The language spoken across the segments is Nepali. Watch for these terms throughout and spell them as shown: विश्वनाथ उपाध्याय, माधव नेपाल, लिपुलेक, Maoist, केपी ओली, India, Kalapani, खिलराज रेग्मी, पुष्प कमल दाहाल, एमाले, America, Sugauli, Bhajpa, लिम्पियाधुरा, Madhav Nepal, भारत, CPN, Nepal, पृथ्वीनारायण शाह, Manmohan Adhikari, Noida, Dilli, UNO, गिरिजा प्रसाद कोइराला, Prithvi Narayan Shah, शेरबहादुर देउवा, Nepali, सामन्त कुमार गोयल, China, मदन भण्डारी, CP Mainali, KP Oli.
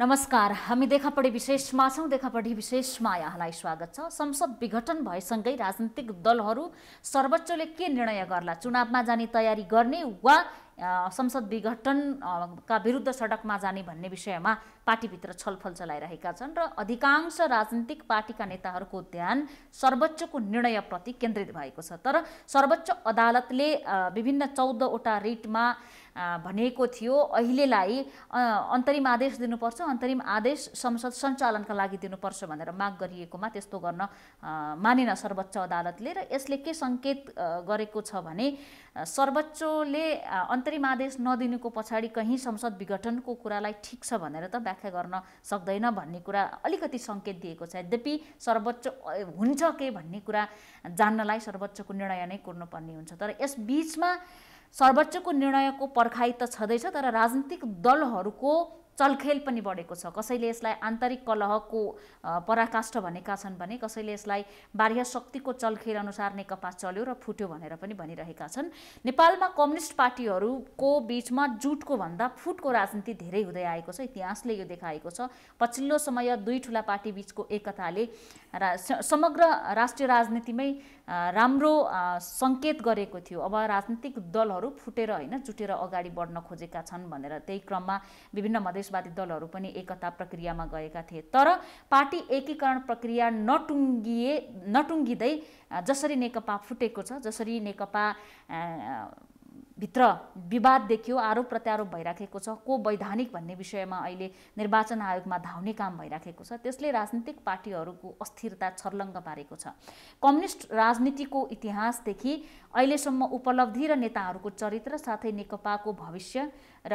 नमस्कार, हामी देखा पढी विशेषमा यहाँलाई स्वागत छ। संसद विघटन भएसँगै राजनीतिक दलहरू सर्वोच्चले के निर्णय गर्ला, चुनावमा जाने तयारी गर्ने वा संसद विघटन का विरुद्ध सडकमा जाने भन्ने विषयमा पार्टीभित्र छलफल चलाइरहेका छन् र अधिकांश राजनीतिक पार्टीका नेताहरूको ध्यान सर्वोच्चको निर्णयप्रति केन्द्रित भएको छ। तर सर्वोच्च अदालतले विभिन्न 14 वटा रिटमा भनेको थियो अहिलेलाई अन्तरिम आदेश दिनुपर्छ, अन्तरिम आदेश संसद सञ्चालनका लागि दिनुपर्छ भनेर माग गरिएकोमा त्यस्तो गर्न मानेन सर्वोच्च अदालतले र यसले के संकेत गरेको छ भने सर्वोच्चले अन्तरिम आदेश नदिनुको पछाडि कहीँ संसद विघटनको कुरालाई ठिक छ भनेर त व्याख्या गर्न सक्दैन भन्ने कुरा अलिकति संकेत दिएको छ। यद्यपि सर्वोच्च हुन्छ के भन्ने कुरा जान्नलाई सर्वोच्चको निर्णय नै कुर्नुपर्ने हुन्छ। तर यस बीचमा सर्वोच्चको निर्णयको पर्खाइ त छँदैछ, तर राजनीतिक दलहरूको चलखेल पनि बढेको छ। कसैले यसलाई आन्तरिक कलहको पराकाष्ठ भनेका छन् भने कसैले यसलाई बाह्य शक्तिको चलखेल अनुसार नेकपा चल्यो र फुट्यो भनेर पनि भनिरहेका छन्। नेपालमा कम्युनिस्ट पार्टीहरूको बीचमा जुटको भन्दा फुटको राजनीति धेरै हुँदै आएको छ। इतिहासले यो देखाएको छ। पछिल्लो समय दुई ठूला पार्टी बीचको एकताले समग्र राष्ट्रिय राजनीतिमै राम्रो सङ्केत गरेको थियो। अब राजनीतिक दलहरू फुटेर होइन जुटेर अगाडि बढ्न खोजेका छन् भनेर त्यही क्रममा विभिन्न मधेसवादी दलहरू पनि एकता प्रक्रियामा गएका थिए। तर पार्टी एकीकरण प्रक्रिया नटुङ्गिँदै जसरी नेकपा फुटेको छ, जसरी नेकपा भित्र विवाद देखियो, आरोप प्रत्यारोप भइराखेको छ, को वैधानिक भन्ने विषयमा अहिले निर्वाचन आयोगमा धाउने काम भइराखेको छ, त्यसले राजनीतिक पार्टीहरूको अस्थिरता छर्लङ्ग पारेको छ। कम्युनिस्ट राजनीतिको इतिहासदेखि अहिलेसम्म उपलब्धि र नेताहरूको चरित्र साथै नेकपाको भविष्य र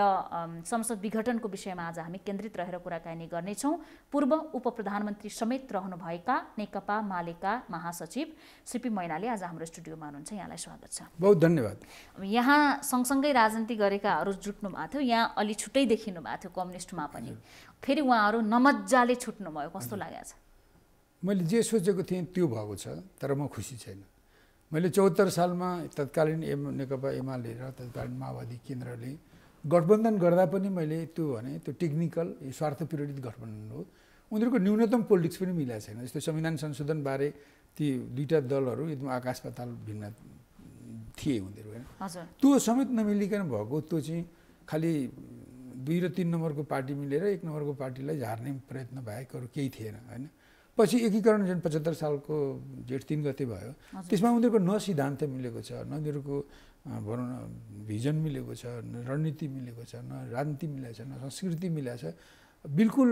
संसद विघटनको विषयमा आज हामी केन्द्रित रहेर कुराकानी गर्नेछौँ। पूर्व उपप्रधानमन्त्री समेत रहनुभएका नेकपा मालेका महासचिव सीपी मैनाली आज हाम्रो स्टुडियोमा हुनुहुन्छ। यहाँलाई स्वागत छ। बहुत धन्यवाद। यहाँ सँगसँगै राजनीति गरेकाहरू जुट्नु भएको थियो, यहाँ अलि छुट्टै देखिनु भएको थियो कम्युनिस्टमा पनि, फेरि उहाँहरू नमज्जाले छुट्नुभयो, कस्तो लागेको छ? मैले जे सोचेको थिएँ त्यो भएको छ, तर म खुसी छैन। मैले 74 सालमा तत्कालीन नेकपा एमाले र तत्कालीन माओवादी केन्द्रले गठबन्धन गर्दा पनि मैले त्यो भने त्यो टेक्निकल स्वार्थ प्रेरित गठबन्धन हो। उनीहरूको न्यूनतम पोलिटिक्स पनि मिलाएको छैन। जस्तो संविधान संशोधनबारे ती दुईवटा दलहरू एकदम आकाश पाताल भिन्न थिए उनीहरू, होइन? त्यो समेत नमिलिकन भएको, त्यो चाहिँ खालि 2 र 3 नम्बरको पार्टी मिलेर 1 नम्बरको पार्टीलाई झार्ने प्रयत्न बाहेकहरू केही थिएन, होइन? पछि एकीकरण जुन 75 सालको जेठ 3 गते भयो, त्यसमा उनीहरूको न सिद्धान्त मिलेको छ, न उनीहरूको भनौँ न भिजन मिलेको छ, न रणनीति मिलेको छ, न राजनीति मिलाएको छ, न संस्कृति मिलाएको छ। बिल्कुल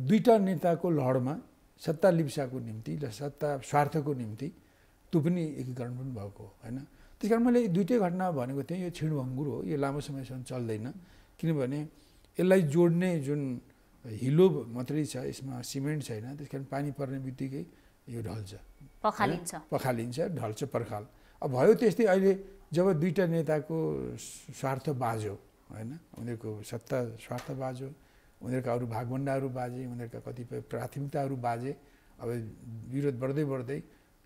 दुईवटा नेताको लडमा सत्ता लिप्साको निम्ति र सत्ता स्वार्थको निम्ति त्यो पनि एकीकरण पनि भएको, होइन? त्यस कारण मैले दुईटै घटना भनेको थिएँ यो क्षीणभङ्गुर हो, यो लामो समयसम्म चल्दैन, किनभने यसलाई जोड्ने जुन हिलो मात्रै छ, यसमा सिमेन्ट छैन। त्यस कारण पानी पर्ने बित्तिकै यो ढल्छ, पखालिन्छ, ढल्छ, पर्खाल। अब भयो त्यस्तै। अहिले जब दुईवटा नेताको स्वार्थ बाजो, होइन, उनीहरूको सत्ता स्वार्थ बाजो, उनीहरूका अरू भागभण्डाहरू बाजे, उनीहरूका कतिपय प्राथमिकताहरू बाजे, अब विरोध बढ्दै बढ्दै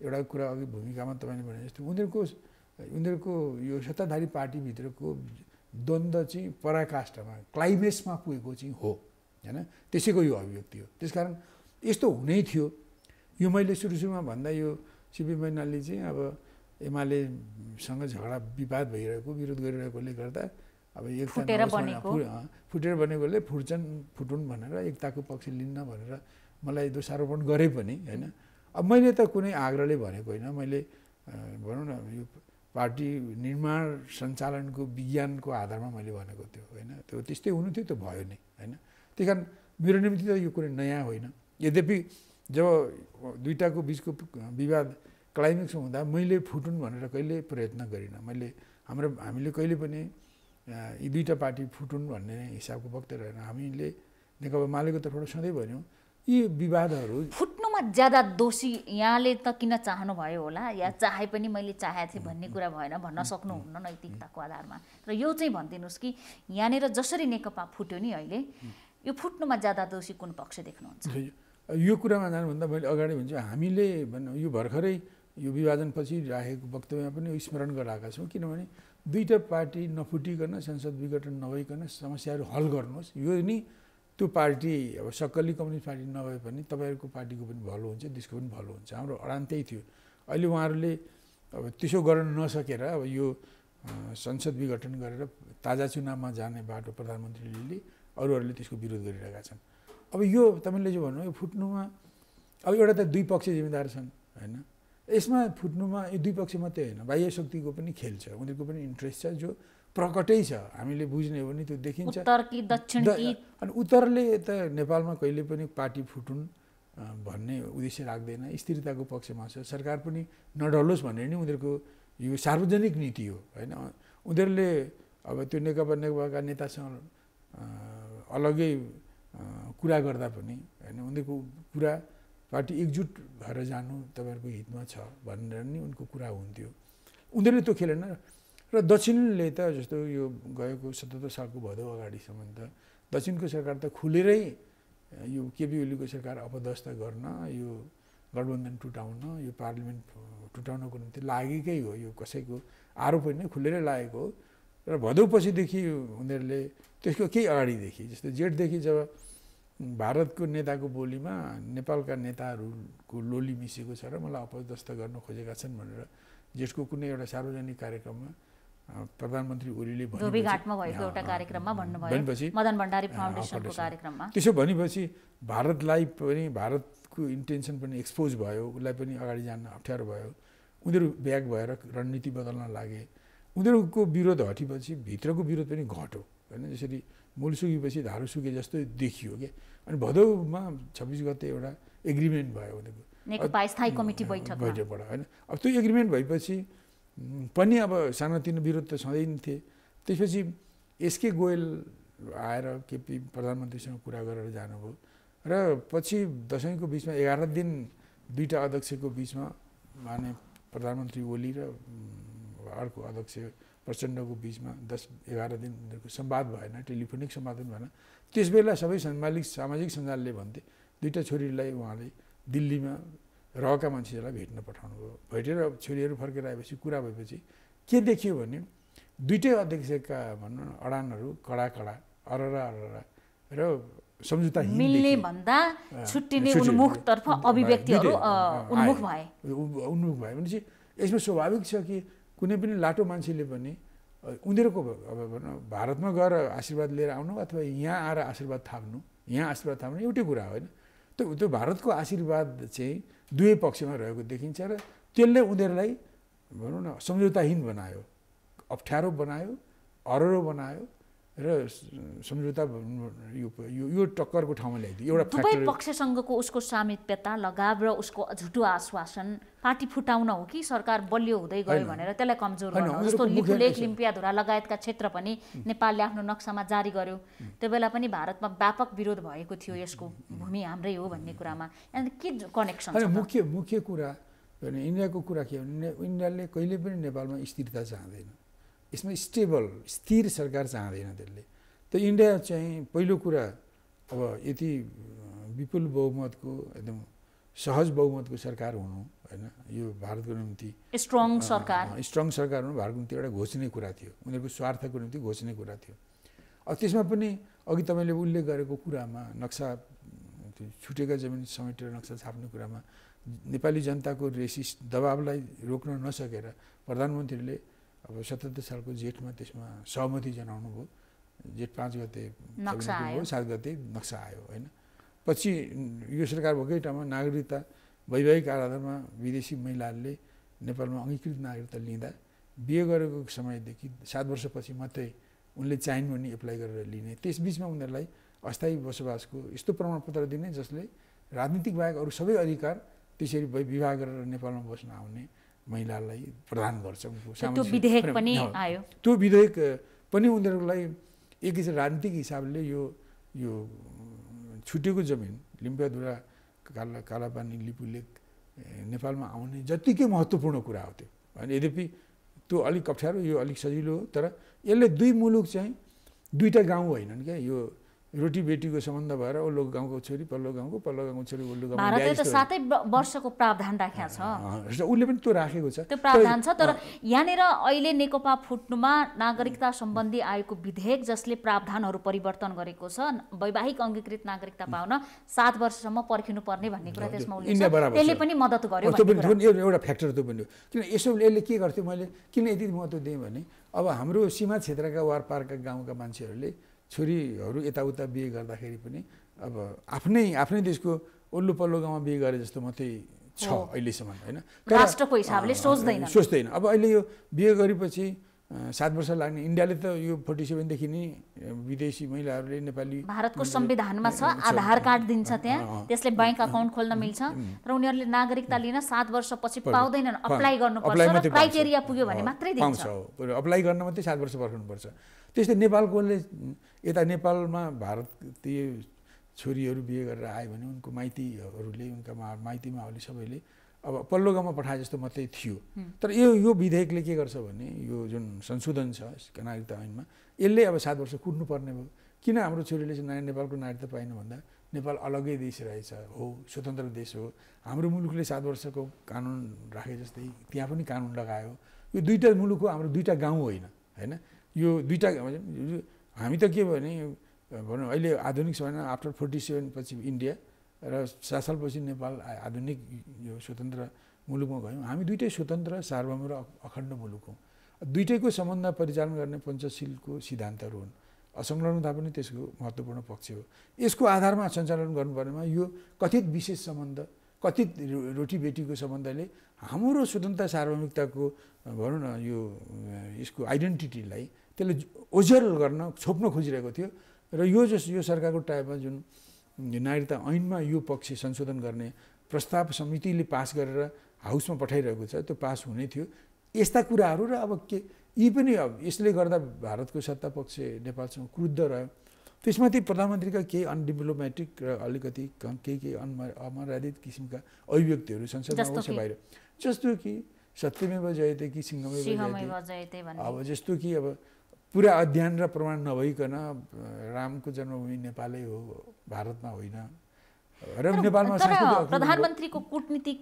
एउटा कुरा अघि भूमिकामा तपाईँले भने जस्तो उनीहरूको यो सत्ताधारी पार्टीभित्रको द्वन्द्व चाहिँ पराकाष्ठमा क्लाइमेक्समा पुगेको चाहिँ हो, होइन? त्यसैको यो अभिव्यक्ति हो। त्यसकारण यस्तो हुनै थियो। यो मैले सुरुमा भन्दा यो सीपी मैनालीले चाहिँ अब एमालेसँग झगडा विवाद भइरहेको विरोध गरिरहेकोले गर्दा अब फुटेर बनेकोले फुटुन् भनेर एकताको पक्ष लिन्न भनेर मलाई दोषारोपण गरे पनि, होइन? अब मैले त कुनै आग्रहले भनेको होइन। मैले भनौँ न यो पार्टी निर्माण सञ्चालनको विज्ञानको आधारमा मैले भनेको त्यो, होइन? त्यो त्यस्तै हुनु थियो, त्यो भयो नै, होइन? त्यही कारण मेरो निम्ति त यो कुनै नयाँ होइन। यद्यपि जब दुईवटाको बिचको विवाद क्लाइमेक्स हुँदा मैले फुटुन् भनेर कहिले प्रयत्न गरिनँ। हामीले कहिले पनि यी दुईवटा पार्टी फुटुन् भन्ने हिसाबको वक्तव्य रहेन। हामीले नेकपा मालेको तर्फबाट सधैँ भन्यौँ यी विवादहरू फुट्नुमा ज्यादा दोषी यहाँले त किन चाहनुभयो होला, या चाहे पनि मैले चाहेको थिएँ भन्ने कुरा भएन भन्न सक्नुहुन्न नैतिकताको आधारमा। र यो चाहिँ भनिदिनुहोस् कि यहाँनिर जसरी नेकपा फुट्यो नि अहिले, यो फुट्नुमा ज्यादा दोषी कुन पक्ष देख्नुहुन्छ? यो कुरामा जानुभन्दा मैले अगाडि भन्छु, हामीले यो भर्खरै यो विभाजनपछि राखेको वक्तव्यमा पनि स्मरण गराएका छौँ, किनभने दुईवटा पार्टी नफुटिकन संसद विघटन नभइकन समस्याहरू हल गर्नुहोस्, यो नि त्यो पार्टी अब सक्कली कम्युनिस्ट पार्टी नभए पनि तपाईहरुको पार्टीको पनि भलो हुन्छ देशको पनि भलो हुन्छ हाम्रो अडान त्यही थियो अहिले उहाँहरुले अब त्यसो गर्न नसकेर अब यो संसद विघटन गरेर ताजा चुनावमा जाने बाटो प्रधानमन्त्रीले अरूहरुले त्यसको विरोध गरिरहेका छन् अब यो तपाईले जे भन्नु यो फुट्नुमा अब एउटा त दुई पक्ष जिम्मेदार छन् हैन यसमा फुट्नुमा यो दुई पक्ष मात्रै हैन बाह्य शक्तिको पनि खेल छ उनीहरुको पनि इन्ट्रेस्ट छ जो प्रकटै छ हामीले बुझ्ने हो भने त्यो देखिन्छ उत्तर कि दक्षिण कि अनि उत्तरले त नेपालमा कहिले पनि पार्टी फुटुन भन्ने उद्देश्य राख्दैन स्थिरताको पक्षमा छ सरकार पनि नढलोस् भनेर नि उनीहरुको यो सार्वजनिक नीति हो हैन उनीहरुले अब त्यो नेकपाका नेतासँग अलगै कुरा गर्दा पनि हैन उनीहरुको कुरा पार्टी एकजुट भएर जानु तपाईहरुको हितमा छ भनेर नि उनको कुरा हुन्थ्यो उनीहरुले त्यो खेलेन र दक्षिणले त जस्तो यो गएको ७७ सालको भदौ अगाडिसम्म त दक्षिणको सरकार त खुलेरै यो केपी ओलीको सरकार अपदस्थ गर्न यो गठबन्धन टुटाउन यो पार्लिमेन्ट टुटाउनको निम्ति लागेकै हो यो कसैको आरोप होइन खुलेरै लागेको हो र भदौपछिदेखि उनीहरूले त्यसको केही अगाडिदेखि जस्तो जेठदेखि जब भारतको नेताको बोलीमा नेपालका नेताहरूको लोली मिसेको छ र मलाई अपदस्थ गर्न खोजेका छन् भनेर जेठको कुनै एउटा सार्वजनिक कार्यक्रममा प्रधानमन्त्री ओलीले भन्नुभयो दोबी घाटमा भएको एउटा कार्यक्रममा भन्नुभयो मदन भण्डारी फाउन्डेसनको कार्यक्रममा त्यसो भनेपछि भारतलाई पनि भारतको इन्टेन्सन पनि एक्सपोज भयो उलाई पनि अगाडि जान अप्ठ्यारो भयो उनीहरु ब्याक भएर रणनीति बदल्न लागे उनीहरुको विरोध हटेपछि भित्रको विरोध पनि घट्यो हैन जसरी मूल सुकेपछि धारो सुके जस्तो देखियो के अनि भदौमा 26 गते एउटा एग्रीमेन्ट भयो उनीहरुको नेकपा स्थायी कमिटी बैठकबाट हैन अब त्यो एग्रीमेन्ट भएपछि पनि अब सानोतिनो विरोध त सधैँ नै थिए त्यसपछि एसके गोयल आएर केपी प्रधानमन्त्रीसँग कुरा गरेर जानुभयो र पछि दशैंको बीचमा 11 दिन दुईटा अध्यक्षको बीचमा माने प्रधानमन्त्री ओली र अर्को अध्यक्ष प्रचण्डको बीचमा 10-11 दिन उनीहरुको संवाद भएन टेलिफोनिक संवाद भएन त्यसबेला सबै सामाजिक सञ्जालले भन्थे दुईटा छोरीलाई उहाँले दिल्लीमा रहका मान्छेलाई भेट्न पठाउनु भयो भेटेर छोरीहरु फर्केर आएपछि कुरा भएपछि के देखियो भने दुईटै अध्यक्षका भन्नु अडानहरु कडा अररा र समझौताहीन मिल्ने भन्दा छुट्टिने उन्मुखतर्फ अभिव्यक्तिहरु उन्मुख भए भनेपछि यसमा स्वाभाविक छ कि कुनै पनि लाटो मान्छेले पनि उनीहरुको अब भन्नु भारतमा गएर आशीर्वाद लिएर आउनु अथवा यहाँ आएर आशीर्वाद थाप्नु एउटै कुरा होइन त्यो भारतको आशीर्वाद चाहिँ दुवै पक्षमा रहेको देखिन्छ र त्यसले उनीहरुलाई भनौं न समझौताहीन बनायो अप्ठ्यारो बनायो अररो बनायो र समझौता यो टक्करको ठाउँमा ल्याइदियो एउटा दुवै पक्षसँगको उसको सामिप्यता लगाव र उसको झुटो आश्वासन पार्टी फुटाउन हो कि सरकार बलियो हुँदै गयो भनेर त्यसलाई कमजोर गर्नु जस्तो लिपुलेक लिम्पियाधुरा लगायतका क्षेत्र पनि नेपालले आफ्नो नक्सामा जारी गर्यो त्यसबेला पनि भारतमा व्यापक विरोध भएको थियो यसको भूमि हाम्रै हो भन्ने कुरामा के कनेक्सन छ मुख्य कुरा इन्डियाको कुरा के हो इन्डियाले कहिले पनि नेपालमा स्थिरता चाहदैन यसमा स्टेबल स्थिर सरकार चाहदैन त्यसले त इन्डिया चाहिँ पहिलो कुरा अब यति विपुल बहुमतको एकदम सहज बहुमतको सरकार हुनु हैन यो भारतको निम्ति स्ट्रङ सरकार हुनु भारतको निम्ति एउटा घोषणा कुरा थियो उनीहरुको स्वार्थको निम्ति घोषणा कुरा थियो अब त्यसमा पनि अघि तपाईले उल्लेख गरेको कुरामा नक्सा छुटेका जमिन समेटेर नक्सा छाप्ने कुरामा नेपाली जनताको रेसिस्ट दबावलाई रोक्न नसकेर प्रधानमन्त्रीले अब ७७ सालको जेठमा त्यसमा सहमति जनाउनु भयो जेठ ५ गते नक्सा आयो ७ गते नक्सा आयो हैन पछि यो सरकार भएकै टाइममा नागरिकता वैवाहिक आधारमा विदेशी महिलाहरूले नेपालमा अंगीकृत नागरिकता लिँदा बिहे गरेको समयदेखि ७ वर्षपछि मात्रै उनले चाहिन् भनी एप्लाई गरेर लिने त्यसबीचमा उनीहरूलाई अस्थायी बसोबासको यस्तो प्रमाणपत्र दिने जसले राजनीतिक बाहेक अरू सबै अधिकार त्यसरी विवाह गरेर नेपालमा बस्न आउने महिलालाई प्रदान गर्छ त्यो विधेयक पनि आयो त्यो विधेयक पनि उनीहरुलाई एक राजनीतिक हिसाबले यो छुटेको जमिन लिम्पियाधुरा कालापानी लिपुलेक नेपालमा आउने जतिकै महत्त्वपूर्ण कुरा हो त्यो हैन यद्यपि त्यो अलिक अप्ठ्यारो यो अलिक सजिलो हो तर यसले दुई मुलुक चाहिँ दुईटा गाउँ हैनन् के यो रोटी बेटी को संबंध भएर ओल्लो गाउँको छोरी पल्लो गाउँको छोरी ओल्लो गाउँमा भारतले त 7 वर्षको प्रावधान राखेको छ। उले पनि त्यो राखेको छ, त्यो प्रावधान छ। तर यानेर अहिले नेकपा फुट्नुमा नागरिकता सम्बन्धी आएको विधेयक जसले प्रावधानहरु परिवर्तन गरेको छ, वैवाहिक अंगीकृत नागरिकता पाउन 7 वर्षसम्म पर्खिनु पर्ने भन्ने कुरा त्यसमा उल्लेख छ। त्यसले पनि मद्दत गर्यो। त्यो पनि एउटा फ्याक्टर त्यो पनि हो। किन यसोले के गर्थे, मैले किन यति महत्त्व दिएँ भने अब हाम्रो सीमा क्षेत्रका वारपारका गाउँका मान्छेहरुले छोरीहरु यताउता बिहे गर्दाखेरि पनि अब आफ्नै देशको ओल्लो पल्लो गाउँमा बिहे गरे जस्तो मात्रै छ अहिलेसम्म, हैन? राष्ट्रको हिसाबले सोच्दैन। अब अहिले यो बिहे गरेपछि 7 वर्ष लाग्ने, इन्डियाले त यो 47 देखि नै विदेशी महिलाहरुले नेपाली भारतको संविधानमा छ आधार कार्ड दिन्छ त्यहाँ, त्यसले बैंक अकाउन्ट खोल्न मिल्छ, तर उनीहरुले नागरिकता लिन 7 वर्षपछि पाउँदैनन्। अप्लाई गर्नुपर्छ र क्राइटेरिया पुग्यो भने मात्रै दिन्छ। अप्लाई गर्न मात्रै 7 वर्ष पर्खनु पर्छ। त्यस्तै नेपालकोले यता नेपालमा भारतीय छोरीहरु बिहे गरेर आयो भने उनको माइतीहरुले, उनका माइती मावली सबैले अब पल्लो गाउँमा पठाए जस्तो मात्रै थियो। तर यो विधेयकले के गर्छ भने यो जुन संशोधन छ नागरिकता ऐनमा, यसले अब 7 वर्ष कुट्नु पर्ने भयो। किन हाम्रो छोरीले नेपालको नागरिकता पाएन भन्दा नेपाल अलग्गै देश रहेछ, हो, स्वतन्त्र देश हो। हाम्रो मुलुकले 7 वर्षको कानुन राखे जस्तै त्यहाँ पनि कानुन लगायो। यो दुईटा मुलुक हो, हाम्रो दुईटा गाउँ होइन, हैन? यो दुईटा हामी त के भने भनौँ अहिले आधुनिक समयमा आफ्टर 47 पछि इन्डिया र 7 सालपछि नेपाल आधुनिक यो स्वतन्त्र मुलुकमा गयौँ। हामी दुईटै स्वतन्त्र सार्वभौम र अखण्ड मुलुक हौँ। दुईटैको सम्बन्ध परिचालन गर्ने पञ्चशीलको सिद्धान्तहरू हुन्। असंलग्नता पनि त्यसको महत्त्वपूर्ण पक्ष हो। यसको आधारमा सञ्चालन गर्नुपर्नेमा यो कथित विशेष सम्बन्ध, कथित रोटी बेटीको सम्बन्धले हाम्रो स्वतन्त्र सार्वभौमिकताको भनौँ न यो यसको आइडेन्टिटीलाई त्यसले ओझेल गर्न छोप्न खोजिरहेको थियो। र यो सरकारको टाइपमा जुन नागरिकता ऐनमा यो पक्ष संशोधन गर्ने प्रस्ताव समितिले पास गरेर हाउसमा पठाइरहेको छ, त्यो पास हुने थियो। यस्ता कुराहरू र अब के यी पनि अब यसले गर्दा भारतको सत्ता पक्ष नेपालसँग क्रुद्ध रह्यो। त्यसमाथि प्रधानमन्त्रीका केही अनडिप्लोमेटिक र अलिकति केही अमर्यादित किसिमका अभिव्यक्तिहरू संसदमा आउँछ बाहिर, जस्तो कि सत्यमेव जयते कि सिंहमेव जयते भन्ने। अब जस्तो कि अब पुरा अध्ययन र प्रमाण नभइकन रामको जन्मभूमि नेपालै हो, भारतमा होइन। प्रधानमन्त्रीको कूटनीतिक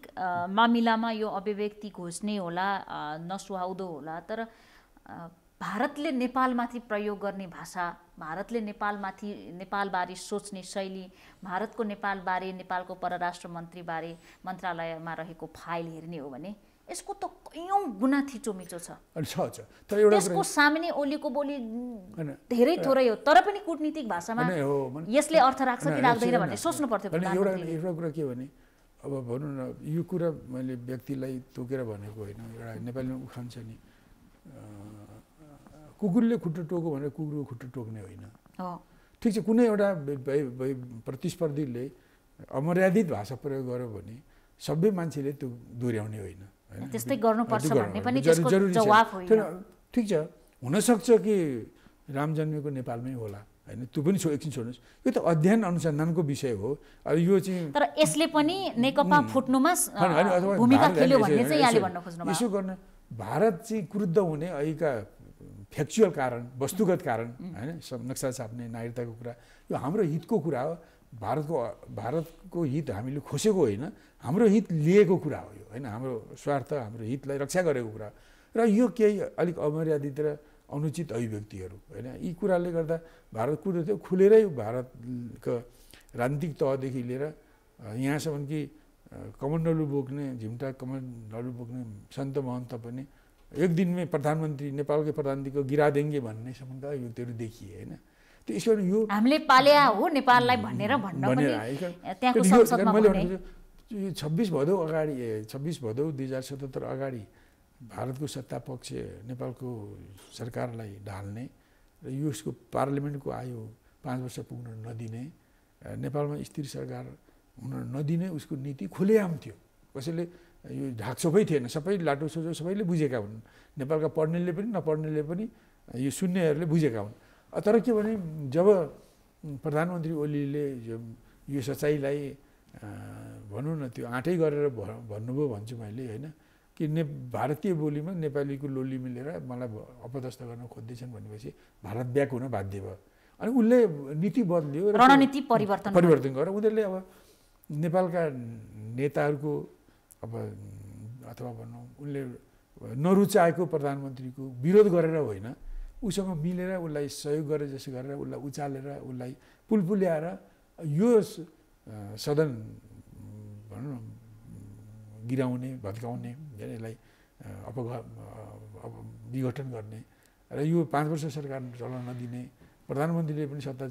मामिलामा यो अभिव्यक्ति घोषणा होला नसुहाउँदो होला, तर भारतले नेपालमाथि प्रयोग गर्ने भाषा, भारतले नेपालमाथि नेपालबारे सोच्ने शैली, भारतको नेपालबारे नेपालको परराष्ट्र मन्त्रीबारे मन्त्रालयमा रहेको फाइल हेर्ने हो भने यसको त कयौं गुना थिचोमिचो छ। तर एउटा यसको सामान्य ओलीको बोली धेरै थोरै हो, तर पनि कूटनीतिक भाषामा यसले अर्थ राख्छ कि राख्दैन भन्ने सोच्नु पर्थ्यो। एउटा कुरा के भने अब भनौँ न यो कुरा मैले व्यक्तिलाई तोकेर भनेको होइन। एउटा नेपालीमा उखान छ नि, कुकुरले खुट्टो टोक्यो भने कुकुरको खुट्टो टोक्ने होइन। ठिक छ, कुनै एउटा प्रतिस्पर्धीले अमर्यादित भाषा प्रयोग गर्यो भने सबै मान्छेले त्यो दोहोऱ्याउने होइन। त्यस्तै गर्नुपर्छ भन्ने पनि त्यसको जवाफ होइन। ठीक छ, हुन सक्छ कि राम जन्मेको नेपालमै होला, हैन? त्यो पनि एकछिन छोड्नुस्, यो त अध्ययन अनुसन्धानको विषय हो। अब यो चाहिँ तर यसले पनि नेकपा फुट्नुमा भूमिका खेल्यो भन्ने चाहिँ यहाँले भन्न खोज्नु भएको। यसो गर्न भारत चाहिँ क्रुद्ध हुने अहिलेका फ्याक्चुअल कारण, वस्तुगत कारण, हैन? नक्सा छाप्ने नागरिकताको कुरा यो हाम्रो हितको कुरा हो। भारतको हित हामीले खोसेको होइन, हाम्रो हित लिएको कुरा हो यो, हैन? हाम्रो स्वार्थ, हाम्रो हितलाई रक्षा गरेको कुरा। र यो केही अलिक अमर्यादित र अनुचित अभिव्यक्तिहरू, हैन? यी कुराले गर्दा भारत कुरो थियो खुलेरै भारतको राजनीतिक तहदेखि लिएर यहाँसम्म कि कमण्डलु बोक्ने, झिम्टा कमण्डलु बोक्ने सन्त महन्त पनि एक दिनमै प्रधानमन्त्री, नेपालकै प्रधानमन्त्रीको गिरादेङ्गे भन्ने सम्बन्ध अभिव्यक्तिहरू देखिए, हैन? यो हामीले पाल्या हो नेपाललाई भनेर भन्न पनि त्यहाँको संसदमा भने 26 भदौ 2077 अगाडि भारतको सत्ता पक्ष नेपालको सरकारलाई ढाल्ने र यसको पार्लियामेन्टको आयु 5 वर्ष पुग्न नदिने, नेपालमा स्थिर सरकार हुन नदिने उसको नीति खुलेआम थियो। कसैले यो ढाकछोपै थिएन, सबै लाटो सोझो सबैले बुझेका हुन्। नेपालका पढ्नेले पनि नपढ्नेले पनि यो सुन्नेहरूले बुझेका हुन्। तर के भने जब प्रधानमन्त्री ओलीले यो सच्चाइलाई भनौँ न त्यो आँटै गरेर भन्नुभयो भन्छु मैले, हैन? कि भारतीय बोलीमा नेपालीको लोली मिलेर मलाई अपदस्थ गर्न खोज्दैछन् भनेपछि भारत ब्याक हुन बाध्य भयो। अनि उले नीति बदल्यो रणनीति परिवर्तन गरेर उनीहरुले अब नेपालका नेताहरुको अब अथवा भन्नु उले नरुचाएको प्रधानमन्त्रीको विरोध गरेर होइन उसँग मिलेर उलाई सहयोग गरे जसो गरेर उलाई उचालेर उलाई पुलपुल्याएर यो सदन भन्नु गिराउने भत्काउने यसलाई विघटन गर्ने र यो 5 वर्ष सरकार चलन नदिने प्रधानमन्त्रीले पनि सत्ता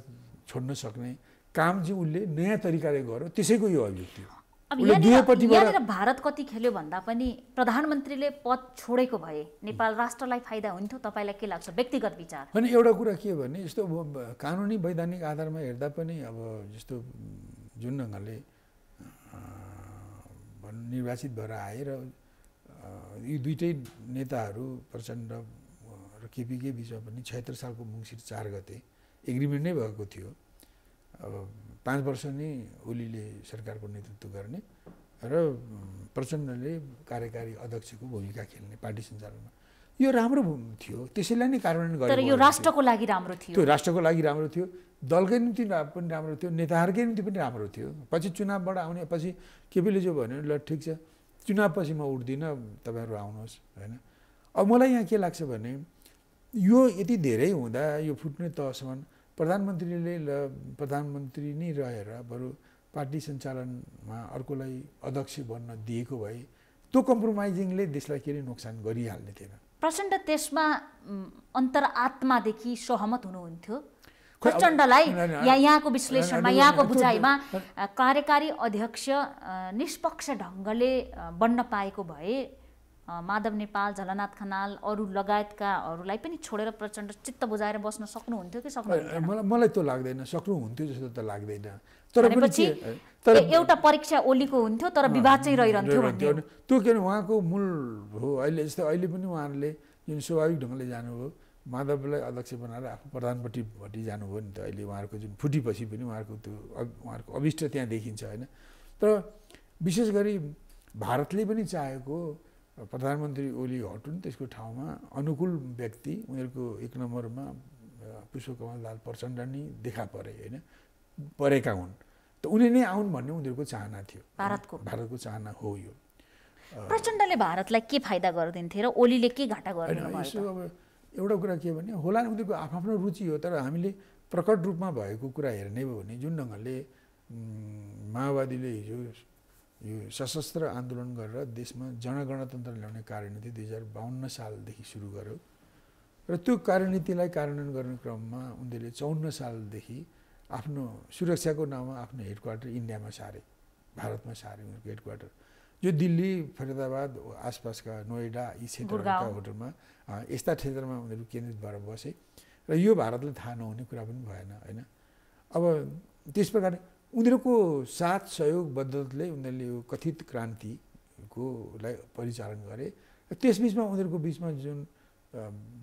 छोड्न सक्ने काम चाहिँ उले नयाँ तरिकाले गर्यो त्यसैको यो अभिव्यक्ति हो। अब यहाँनिर भारत कति खेल्यो भन्दा पनि प्रधानमन्त्रीले पद छोडेको भए नेपाल राष्ट्रलाई फाइदा हुन्थ्यो तपाईलाई के लाग्छ व्यक्तिगत विचार? अनि एउटा कुरा के भने यस्तो कानुनी वैधानिक आधारमा हेर्दा पनि अब जस्तो जुन ढङ्गले निर्वाचित भएर आए र यी दुईटै नेताहरू प्रचण्ड र केपीकै बीचमा पनि 76 सालको मुङ्सिर 4 गते एग्रिमेन्ट नै भएको थियो। अब 5 वर्ष नै ओलीले सरकारको नेतृत्व गर्ने र प्रचण्डले कार्यकारी अध्यक्षको भूमिका खेल्ने पार्टी सञ्चालनमा यो राम्रो थियो, त्यसैलाई नै कार्यान्वयन गर्यो। तर यो राष्ट्रको लागि राम्रो थियो, त्यो राष्ट्रको लागि राम्रो थियो, दलकै निम्ति पनि राम्रो थियो, नेताहरूकै निम्ति पनि राम्रो थियो। पछि चुनावबाट आउने पछि केपीले जो भन्यो ल ठिक छ चुनावपछि म उठ्दिनँ तपाईँहरू आउनुहोस् हैन। अब मलाई यहाँ के लाग्छ भने यो यति धेरै हुँदा यो फुट्ने तहसम्म प्रधानमन्त्रीले प्रधानमन्त्री नै रहेर बरु पार्टी सञ्चालनमा अर्कोलाई अध्यक्ष बन्न दिएको भए त्यो कम्प्रोमाइजिङले देशलाई के नोक्सान गरिहाल्ने थिएन। प्रचण्ड त्यसमा अन्तरआत्मादेखि सहमत हुनुहुन्थ्यो? प्रचण्डलाई यहाँको विश्लेषणमा यहाँको बुझाइमा कार्यकारी अध्यक्ष निष्पक्ष ढङ्गले बन्न पाएको भए माधव नेपाल झलनाथ खनाल अरु लगायतकाहरूलाई पनि छोडेर प्रचण्ड चित्त बुझाएर बस्न सक्नुहुन्थ्यो कि सक्नुहुन्थेन? मलाई त्यो लाग्दैन सक्नुहुन्थ्यो जस्तो त लाग्दैन। तर एउटा परीक्षा ओलीको हुन्थ्यो तर विवाद चाहिँ रहिरहन्थ्यो भन्थ्यो त्यो किन उहाँको मूल हो। अहिले जस्तो अहिले पनि उहाँहरूले जुन स्वाभाविक ढङ्गले जानुभयो माधवलाई अध्यक्ष बनाएर आफू प्रधानपट्टि जानुभयो नि त। अहिले उहाँहरूको जुन फुटीपछि पनि उहाँहरूको त्यो उहाँहरूको अभिष्ट त्यहाँ देखिन्छ होइन। तर विशेष गरी भारतले पनि चाहेको प्रधानमन्त्री ओली हटुन् त्यसको ठाउँमा अनुकूल व्यक्ति उनीहरूको 1 नम्बरमा पुष्प कमल दाहाल प्रचण्ड नै देखा परे होइन परेका हुन् त उनी नै आउन् भन्ने उनीहरूको चाहना थियो। भारतको चाहना हो यो। प्रचण्डले भारतलाई के फाइदा गरिदिन्थे र ओलीले के घाटा गर्नुभयो? यसो अब एउटा कुरा के भने होला उनीहरूको आफ्नो रुचि हो तर हामीले प्रकट रूपमा भएको कुरा हेर्ने हो भने जुन ढङ्गले माओवादीले हिजो यो सशस्त्र आन्दोलन गरेर देशमा जनगणतन्त्र ल्याउने कार्यनीति 2052 सालदेखि सुरु गर्यो र त्यो कार्यनीतिलाई कार्यान्वयन गर्ने क्रममा उनीहरूले 54 सालदेखि आफ्नो सुरक्षाको नाममा आफ्नो हेडक्वार्टर इन्डियामा सारे भारतमा सारे उनीहरूको हेडक्वार्टर जो दिल्ली फरीदाबाद आसपासका नोएडा यी क्षेत्रहरूमा यस्ता क्षेत्रमा उनीहरू केन्द्रित भएर बसे र यो भारतलाई थाहा नहुने कुरा पनि भएन होइन। अब त्यस प्रकार उनीहरूको साथ सहयोग बद्धतले उनीहरूले यो कथित क्रान्तिकोलाई परिचालन गरे। त्यसबीचमा उनीहरूको बीचमा जुन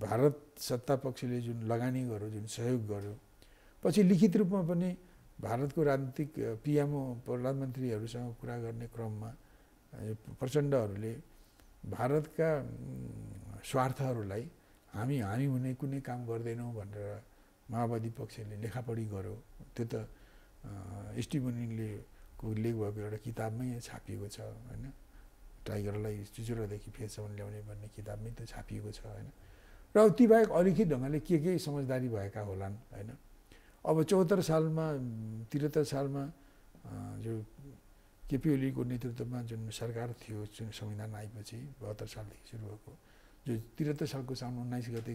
भारत सत्ता पक्षले जुन लगानी गर्यो जुन सहयोग गर्यो पछि लिखित रूपमा पनि भारतको राजनीतिक पिएमओ प्रधानमन्त्रीहरूसँग कुरा गर्ने क्रममा प्रचण्डहरूले भारतका स्वार्थहरूलाई हामी हुने कुनै काम गर्दैनौँ भनेर माओवादी पक्षले लेखापढी गर्यो। त्यो त एस्टिमोनिङले को लेख भएको एउटा किताबमै छापिएको छ हैन। टाइगरलाई चुचुरादेखि फेदसम्म ल्याउने भन्ने किताबमै त छापिएको छ हैन। र ती बाहेक अलिकति ढङ्गले के समझदारी भएका होलान् हैन। अब 74 सालमा 73 सालमा जो केपी ओलीको नेतृत्वमा जुन सरकार थियो जुन संविधान आएपछि 72 सालदेखि सुरु भएको जो 73 सालको साउन 19 गते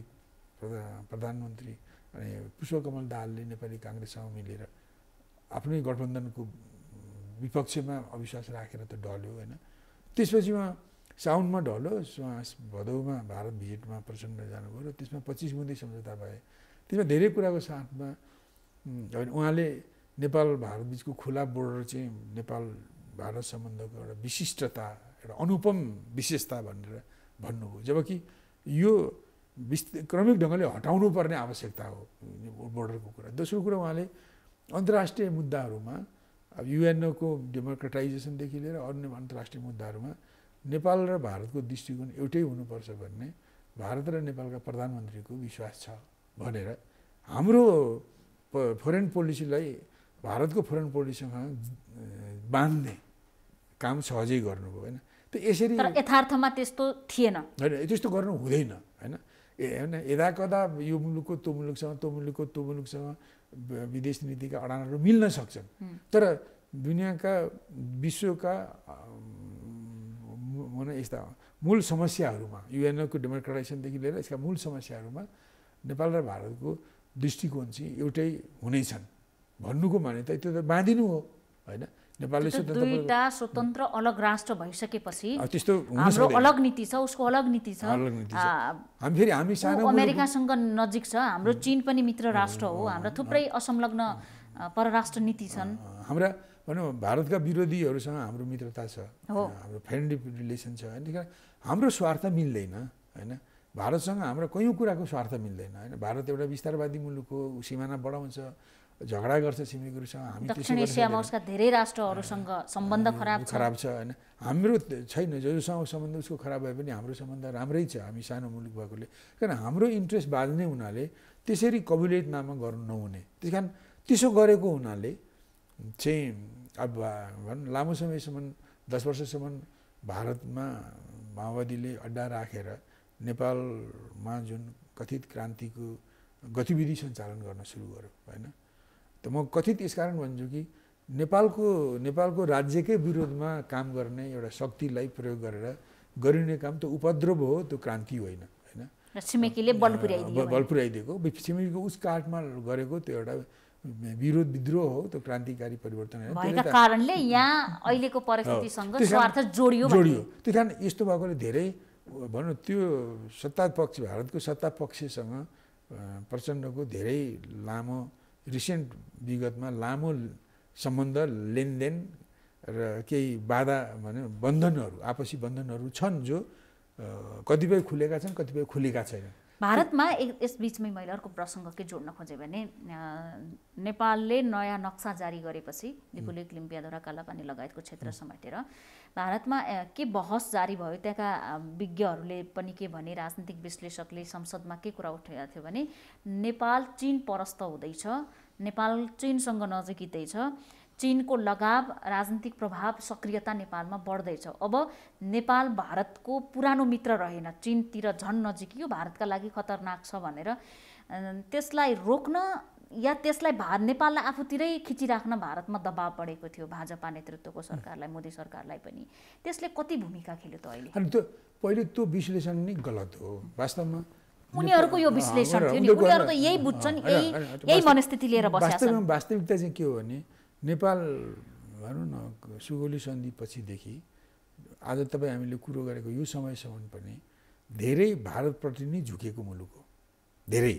प्रधानमन्त्री अनि पुष्प कमल दाहालले नेपाली काङ्ग्रेससँग मिलेर आफ्नै गठबन्धनको विपक्षमा अविश्वास राखेर त ढल्यो होइन। त्यसपछि उहाँ साउनमा ढल्यो उहाँ भदौमा भारत भिजिटमा प्रचण्ड जानुभयो र त्यसमा 25 बुँदे सम्झौता भए। त्यसमा धेरै कुराको साथमा उहाँले नेपाल भारत बिचको खुला बोर्डर चाहिँ नेपाल भारत सम्बन्धको एउटा विशिष्टता एउटा अनुपम विशेषता भनेर भन्नुभयो जबकि यो क्रमिक ढङ्गले हटाउनु पर्ने आवश्यकता हो बोर्डरको कुरा। दोस्रो कुरा उहाँले अन्तर्राष्ट्रिय मुद्दाहरूमा अब युएनओको डेमोक्रेटाइजेसनदेखि लिएर अन्य अन्तर्राष्ट्रिय मुद्दाहरूमा नेपाल र भारतको दृष्टिकोण एउटै हुनुपर्छ भन्ने भारत र नेपालका प्रधानमन्त्रीको विश्वास छ भनेर हाम्रो फरेन पोलिसीलाई भारतको फरेन पोलिसीसँग बाँध्ने काम सहजै गर्नुभयो हैन। त्यो यसरी तर यथार्थमा त्यस्तो थिएन, हैन त्यस्तो गर्नु हुँदैन हैन। यदा कदा यो मुलुकको त्यो मुलुकसँग, त्यो मुलुकको त्यो मुलुकसँग विदेश नीतिका अडानहरू मिल्न सक्छन्, तर दुनियाँका विश्वका भने यस्ता मूल समस्याहरूमा यूएनओ को डेमोक्रेटाइजेसनदेखि लिएर यसका मूल समस्याहरूमा नेपाल र भारतको दृष्टिकोण चाहिँ एउटै हुनै छन् भन्नुको माने त त्यो त बाँधिनु हो हैन। नेपालले दुईटा स्वतन्त्र अलग राष्ट्र भइसकेपछि त्यस्तो हाम्रो अलग नीति छ, उसको अलग नीति छ। हामी फेरि हामी सानो अमेरिकासँग नजिक छ, हाम्रो चीन पनि मित्र राष्ट्र हो, हाम्रो थुप्रै असंलग्न परराष्ट्र नीति छन्। हाम्रा भनौँ भारतका विरोधीहरूसँग हाम्रो मित्रता छ, हाम्रो फ्रेन्डली रिलेसन छ, होइन। हाम्रो स्वार्थ मिल्दैन हैन, भारतसँग हाम्रो कयौं कुराको स्वार्थ मिल्दैन हैन। भारत एउटा विस्तारवादी मुलुक हो, सीमाना बढाउँछ, झगडा गर्छ छिमेकीहरूसँग। हामी दक्षिण एसियामा उसका धेरै राष्ट्रहरूसँग सम्बन्ध खराब छ हैन। हाम्रो छैन, जोसँग सम्बन्ध उसको खराब भए पनि हाम्रो सम्बन्ध राम्रै छ, हामी सानो मुलुक भएकोले। किन हाम्रो इन्ट्रेस्ट बाँध्ने हुनाले त्यसरी कबुलेट नाममा गर्नु नहुने, त्यसकारण त्यसो गरेको हुनाले चाहिँ अब लामो समयसम्म 10 वर्षसम्म भारतमा माओवादीले अड्डा राखेर नेपालमा जुन कथित क्रान्तिको गतिविधि सञ्चालन गर्न सुरु गर्यो हैन। त म कथित यसकारण भन्छु कि नेपालको राज्यकै विरोधमा काम गर्ने एउटा शक्तिलाई प्रयोग गरेर गरिने काम त उपद्रव हो, त्यो क्रान्ति होइन हैन। छिमेकीले बल पुर्याइदिएको छिमेकीको उस काठमा गरेको त्यो एउटा विरोध विद्रोह हो, त्यो क्रान्तिकारी परिवर्तन हो। त्यसका कारणले यहाँ अहिलेको परिस्थितिसँग स्वार्थ जोडियो। त्यस कारण यस्तो भएकोले धेरै भनौँ त्यो भारतको सत्ता पक्षसँग प्रचण्डको धेरै लामो रिसेन्ट विगतमा लामो सम्बन्ध लेनदेन र केही बाधा भनौँ बन्धनहरू, आपसी बन्धनहरू छन् जो कतिपय खुलेका छन्, कतिपय खुलेका छैनन्। भारतमा यस बीचमै मैले अर्को प्रसङ्गकै जोड्न खोजेँ भने नेपालले नयाँ नक्सा जारी गरेपछि लिपुलेक, लिम्पियाधुरा, कालापानी लगायतको क्षेत्र समेटेर भारतमा के बहस जारी भयो। त्यहाँका विज्ञहरूले पनि के भने, राजनीतिक विश्लेषकले संसदमा के कुरा उठाएको थियो भने नेपाल चीन परस्त हुँदैछ, नेपाल चीनसँग नजिकिँदैछ, चीनको लगाव, राजनीतिक प्रभाव, सक्रियता नेपालमा बढ्दैछ। अब नेपाल भारतको पुरानो मित्र रहेन, चीनतिर झन् नजिकियो, भारतका लागि खतरनाक छ भनेर त्यसलाई रोक्न या त्यसलाई नेपाललाई आफूतिरै खिचिराख्न भारतमा दबाव बढेको थियो भाजपा नेतृत्वको सरकारलाई, मोदी सरकारलाई पनि। त्यसले कति भूमिका खेल्यो त अहिले? अनि त्यो पहिले त्यो विश्लेषण नै गलत हो वास्तवमा। उनीहरूको यो विश्लेषण थियो नि, उनीहरू त यही बुझ्छन्, यही मनस्थिति लिएर बसेका छन्। वास्तविकता चाहिँ के हो भने नेपाल भनौँ न सुगौली सन्धिपछिदेखि आज तपाईँ हामीले कुरो गरेको यो समयसम्म पनि धेरै भारतप्रति नै झुकेको मुलुक हो, धेरै।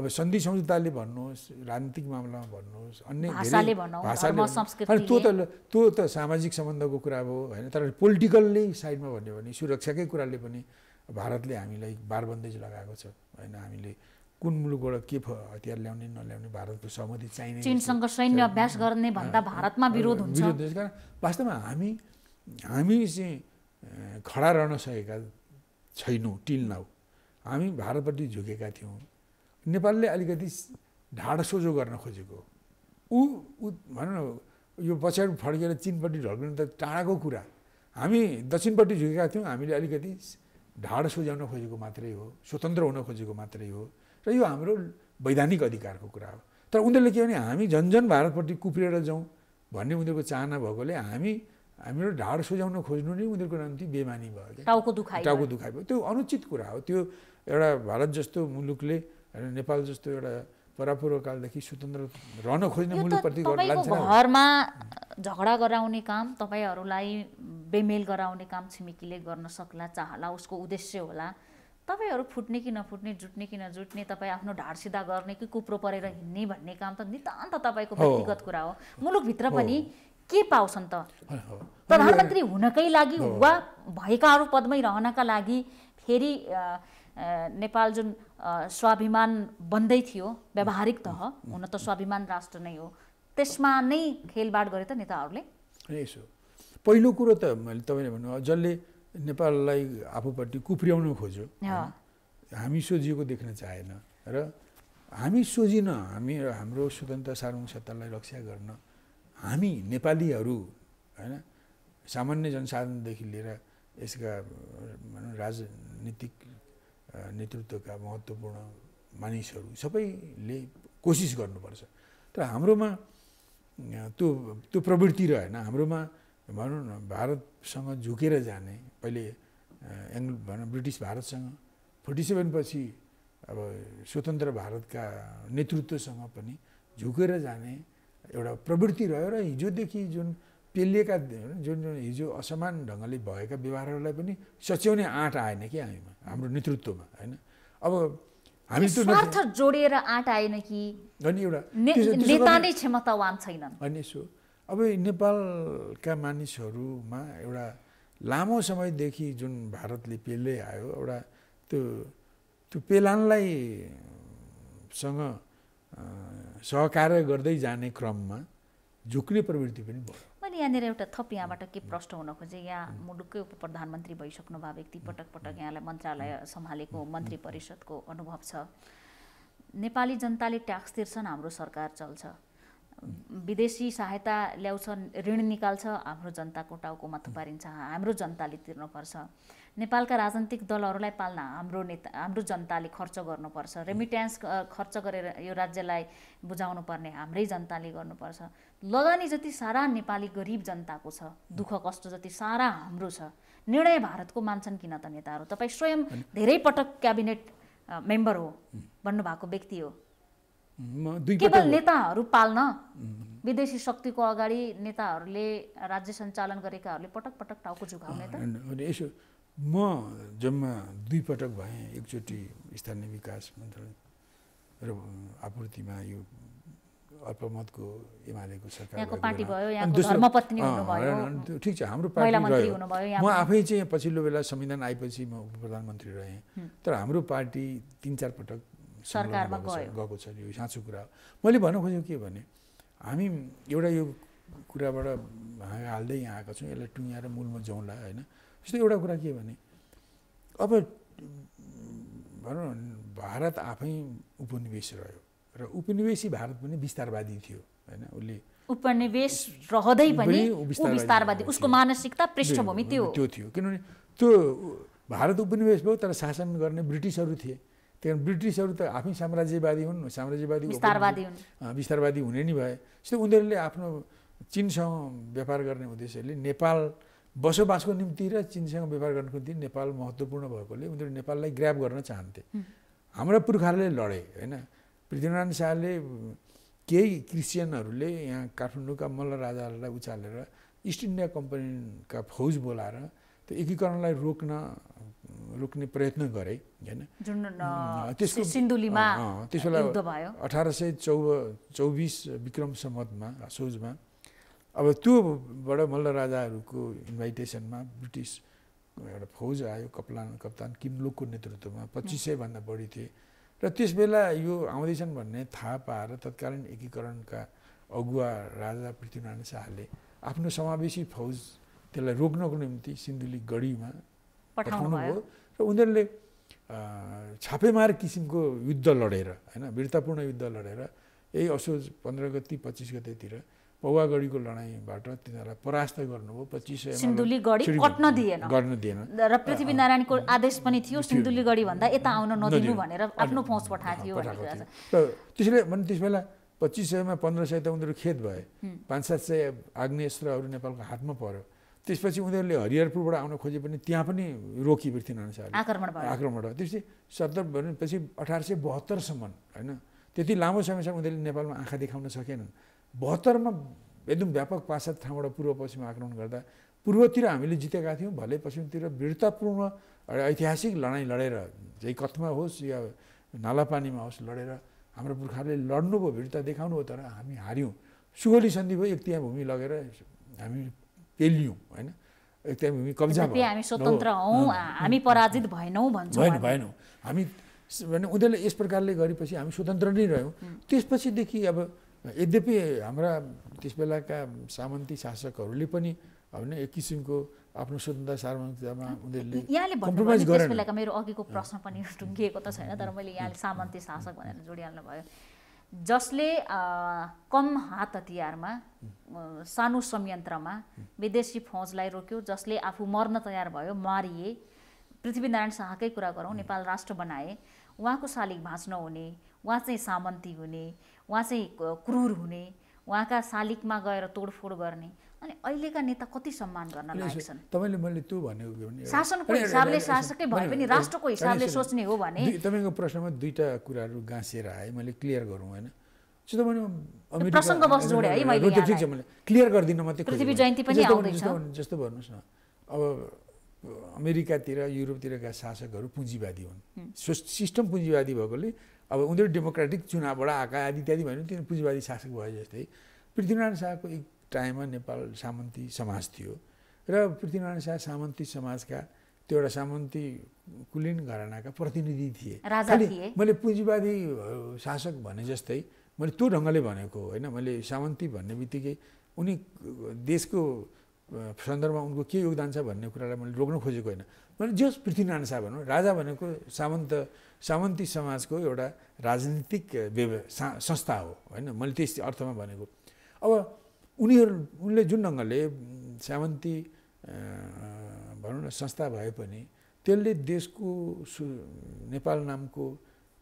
अब सन्धि सम्झौताले भन्नुहोस्, राजनीतिक मामलामा भन्नुहोस्, अन्य धेरै भाषाले त्यो त सामाजिक सम्बन्धको कुरा भयो हैन। तर पोलिटिकल्ली साइडमा भन्यो भने सुरक्षाकै कुराले पनि भारतले हामीलाई बारबन्देज लगाएको छ हैन। हामीले कुन मुलुकबाट के हतियार ल्याउने नल्याउने भारतको सहमति चाहिने, चीनसँग सैन्य अभ्यास गर्ने भन्दा भारतमा विरोध हुन्छ। वास्तवमा हामी चाहिँ खडा रहन सकेका छैनौँ टिल नाउ। हामी भारतपट्टि झुकेका थियौँ, नेपालले अलिकति ढाड सोझो गर्न खोजेको। ऊ भनौँ न यो पछाडि फर्केर चीनपट्टि ढल्किनु त टाढाको कुरा, हामी दक्षिणपट्टि झुकेका थियौँ। हामीले अलिकति ढाड सोझ्याउन खोजेको मात्रै हो, स्वतन्त्र हुन खोजेको मात्रै हो, र यो हाम्रो वैधानिक अधिकारको कुरा हो। तर उनीहरूले के भने हामी झन्झन भारतपट्टि कुप्रिएर जाउँ भन्ने उनीहरूको चाहना भएकोले हाम्रो ढाड सोझ्याउन खोज्नु नै उनीहरूको निम्ति बेमानी भयो, टाउको दुखाइ भयो। त्यो अनुचित कुरा हो। त्यो एउटा भारत जस्तो मुलुकले नेपाल जस्तो एउटा परापूर्वकालदेखि स्वतन्त्र रहन खोज्ने मुलुकप्रति घरमा झगडा गराउने काम, तपाईँहरूलाई बेमेल गराउने काम छिमेकीले गर्न सक्ला, चाहला, उसको उद्देश्य होला। तपाईहरु फुट्ने कि नफुट्ने, जुट्ने कि नजुट्ने, तपाईं आफ्नो ढाड सिधा गर्ने कि कुप्रो परेर हिँड्ने भन्ने काम त नितान्त तपाईको व्यक्तिगत कुरा हो। मुलुकभित्र पनि के पाउँछन् त? प्रधानमन्त्री हुनकै लागि वा भएका अरु पदमै रहनका लागि फेरि नेपाल जुन स्वाभिमान बन्दै थियो व्यावहारिक तह, हुन त स्वाभिमान राष्ट्र नै हो, त्यसमा नै खेलबाड गरे त नेताहरूले। यसो पहिलो कुरो त मैले तपाईले भन्नु, जसले नेपाललाई आफूपट्टि कुप्रियाउन खोज्यो हामी सोझिएको देख्न चाहेन र हामी सोझिन हामी हाम्रो स्वतन्त्र सार्वभौमसत्तालाई रक्षा गर्न हामी नेपालीहरू हैन सामान्य जनसाधारणदेखि लिएर यसका राजनीतिक नेतृत्वका महत्त्वपूर्ण मानिसहरू सबैले कोसिस गर्नुपर्छ। तर हाम्रोमा त्यो त्यो प्रवृत्ति रहेन। हाम्रोमा भनौं न भारतसँग झुकेर जाने पहिले ब्रिटिस भारतसँग 47 पछि अब स्वतन्त्र भारतका नेतृत्वसँग पनि झुकेर जाने एउटा प्रवृत्ति रह्यो र हिजोदेखि जुन पेलिएका जुन हिजो असमान ढंगले भएका व्यवहारहरूलाई पनि सच्याउने आँट आएन कि हामीमा हाम्रो नेतृत्वमा हैन। अब हामी त स्वार्थ जोडेर आँट आएन कि अनि एउटा नेता नै क्षमतावान छैनन् अनि सो अब नेपालका मानिसहरुमा एउटा लामो समयदेखि जुन भारतले पेल्दै आयो एउटा त्यो पेलानलाई सँग सहकार्य गर्दै जाने क्रममा झुक्ने प्रवृत्ति पनि भयो। मैले यहाँ एउटा थप यहाँबाट के प्रश्न हुन खोजे, यहाँ मुलुककै उप प्रधानमन्त्री भइसक्नु भएको व्यक्ति पटक पटक यहाँलाई मन्त्रालय सम्हालेको मन्त्री परिषदको अनुभव छ। नेपाली जनताले ट्याक्स तिर्छन् हाम्रो सरकार चल्छ, विदेशी सहायता ल्याउँछन् ऋण निकाल्छ हाम्रो जनताको टाउकोमा थुपारिन्छ हाम्रो जनताले तिर्नुपर्छ, नेपालका राजनीतिक दलहरूलाई पाल्न हाम्रो जनताले खर्च गर्नुपर्छ, रेमिट्यान्स खर्च गरेर यो राज्यलाई बुझाउनु पर्ने हाम्रै जनताले गर्नुपर्छ, लगानी जति सारा नेपाली गरिब जनताको छ, दुःख कष्ट जति सारा हाम्रो छ, निर्णय भारतको मान्छन् किन त नेताहरू? तपाई स्वयं धेरै पटक क्याबिनेट मेम्बर हो भन्नुभएको व्यक्ति हो। केवल नेताहरू पाल्न विदेशी शक्तिको अगाडि नेताहरूले राज्य सञ्चालन गरेकाहरूले पटक पटक टाउको झुकाउने त म जम्मा दुई पटक भएँ, एकचोटि स्थानीय विकास मन्त्रालय र आपूर्तिमा यो अल्पमतको एमालेको सरकारको पार्टी भयो, यहाँको धर्मपत्नी हुनुभयो, ठीक छ हाम्रो पार्टी रह्यो। म आफै चाहिँ पछिल्लो बेला संविधान आएपछि म उपप्रधानमन्त्री रहेँ, तर हाम्रो पार्टी 3-4 पटक सरकारमा गएको छ। यो साँचो कुरा हो। मैले भन्न खोजेको के भने हामी एउटा यो कुराबाट हाल्दै यहाँ आएका छौँ, यसलाई टुङ्ग्याएर मूलमा जाउँला हैन। जस्तो एउटा कुरा के भने अब भनौँ भारत आफै उपनिवेश रह्यो र उपनिवेशी भारत पनि विस्तारवादी थियो हैन। उसले उपनिवेश रहदै पनि विस्तारवादी, उसको मानसिकता पृष्ठभूमि त्यो थियो, किनभने त्यो भारत उपनिवेश भयो तर शासन गर्ने ब्रिटिसहरू थिए। त्यही ब्रिटिसहरू त आफै साम्राज्यवादी हुन्, साम्राज्यवादी विस्तारवादी हुने नि भए। जस्तै उनीहरूले आफ्नो चीनसँग व्यापार गर्ने उद्देश्यले नेपाल बसोबासको निम्ति र चीनसँग व्यापार गर्नको निम्ति नेपाल महत्त्वपूर्ण भएकोले उनीहरू नेपाललाई ग्र्याब गर्न चाहन्थे। हाम्रा पुर्खाहरूले लडे हैन। पृथ्वीनारायण शाहले केही क्रिस्चियनहरूले यहाँ काठमाडौँका मल्ल राजाहरूलाई उचालेर इस्ट इन्डिया कम्पनीका फौज बोलाएर त्यो एकीकरणलाई रोक्ने प्रयत्न गरे हैन। त्यसको सिन्धुलीमा युद्ध भयो 1824 विक्रम संवतमा असोजमा। अब त्योबाट मल्ल राजाहरूको इन्भाइटेसनमा ब्रिटिस एउटा फौज आयो, कप्तान किमलोकको नेतृत्वमा 2500 भन्दा बढी थिए र त्यसबेला यो आउँदैछन् भन्ने थाहा पाएर तत्कालीन एकीकरणका अगुवा राजा पृथ्वीनारायण शाहले आफ्नो समावेशी फौज त्यसलाई रोक्नको निम्ति सिन्धुली गढीमा पठाउनुभयो र उनीहरूले छापेमार किसिमको युद्ध लडेर हैन, वीरतापूर्ण युद्ध लडेर यही असोज 15 गते 25 गतेतिर पौवागढीको लडाईँबाट तिनीहरूलाई परास्त गर्नुभयो। 2500 सिन्धुली गढी कट्न दिएन र पृथ्वीनारायणको आदेश पनि थियो सिन्धुली गढी भन्दा यता आउन नदिनु भनेर आफ्नो फौज पठाएको थियो। त्यसैले भने त्यसबेला 2500मा 1500 त उनीहरू खेत भए, 5-700 आग्नेयास्त्रहरू नेपालको हातमा पर्यो। त्यसपछि उनीहरूले हरिहरपुरबाट आउन खोजे पनि त्यहाँ पनि रोकी पृथ्वीनारायण शाहले आक्रमण भयो। त्यसपछि 1872 सम्म हैन, त्यति लामो समयसम्म उनीहरूले नेपालमा आँखा देखाउन सकेनन्। 72 मा एकदम व्यापक 5-7 ठाउँबाट पूर्व पश्चिम आक्रमण गर्दा पूर्वतिर हामीले जितेका थियौँ, भले पश्चिमतिर वीरतापूर्ण ऐतिहासिक लडाईँ लडेर चाहिँ कथमा होस् या नालापानीमा होस् लडेर हाम्रो पुर्खाहरूले लड्नुभयो, वीरता देखाउनु हो, तर हामी हार्यौँ। सुगौली सन्धि भयो, 1/3 भूमि लगेर हामी पेल्यौँ हैन, 1/3 भूमि कब्जा भयो, हामी स्वतन्त्र हौँ, हामी पराजित भएनौँ भन्छौँ भएनौँ हामी भने। उनीहरूले यस प्रकारले गरेपछि हामी स्वतन्त्र नै रह्यौँ। त्यसपछिदेखि अब यद्यपि हाम्रा त्यसबेलाका सामन्ती शासकहरूले पनि अब एक किसिमको आफ्नो स्वतन्त्रता सार्वभौमिकतामा उनीहरुले कम्प्रोमाइज गरेन। त्यसबेलाको मेरो अघिको प्रश्न पनि टुङ्गिएको त छैन, तर मैले यहाँले सामन्ती शासक भनेर जोडिहाल्नु भयो, जसले कम हात हतियारमा सानो संयन्त्रमा विदेशी फौजलाई रोक्यो, जसले आफू मर्न तयार भयो मारिए। पृथ्वीनारायण शाहकै कुरा गरौँ, नेपाल राष्ट्र बनाए, उहाँको शालिग भाँच्न हुने, उहाँ चाहिँ सामन्ती हुने, उहाँ चाहिँ क्रूर हुने, उहाँका शालिगमा गएर तोडफोड गर्ने, अनि अहिलेका नेता कति सम्मान गर्न लायक छन्? तपाईले मैले त्यो भनेको के भने शासनको हिसाबले शासकै भए पनि राष्ट्रको हिसाबले सोच्ने हो भने तपाईको प्रश्नमा दुईटा कुराहरु गाँसेर आए, मैले क्लियर गरौँ हैन? त्यो त मैले अमेरिका प्रसंगवश जोडे है, मैले क्लियर गर्दिन मात्रै। पृथ्वी जयन्ती पनि आउँदैछ जस्तो भन्नुस् न, अब अमेरिकातिर युरोपतिरका शासकहरु पुँजीवादी हुन्, सिस्टम पुँजीवादी भएकोले अब उनीहरु डेमोक्रेटिक चुनावबाट आका आदि इत्यादि भएन, त्यो पुँजीवादी शासक भए जस्तै। पृथ्वीनारायण शाहको एक टाइममा नेपाल सामन्ती समाज थियो र पृथ्वीनारायण शाह सामन्ती समाजका त्यो एउटा सामन्ती कुलीन घरानाका प्रतिनिधि थिए, मैले पुँजीवादी शासक भने जस्तै मैले त्यो ढङ्गले भनेको होइन। मैले सामन्ती भन्ने बित्तिकै उनी देशको सन्दर्भमा उनको के योगदान छ भन्ने कुरालाई मैले रोक्न खोजेको होइन। मैले जस पृथ्वीनारायण शाह भनौँ, राजा भनेको सामन्ती समाजको एउटा राजनीतिक संस्था हो होइन, मैले त्यस अर्थमा भनेको। अब उनले जुन ढङ्गले सामन्ती भनौँ न संस्था भए पनि त्यसले देशको नेपाल नामको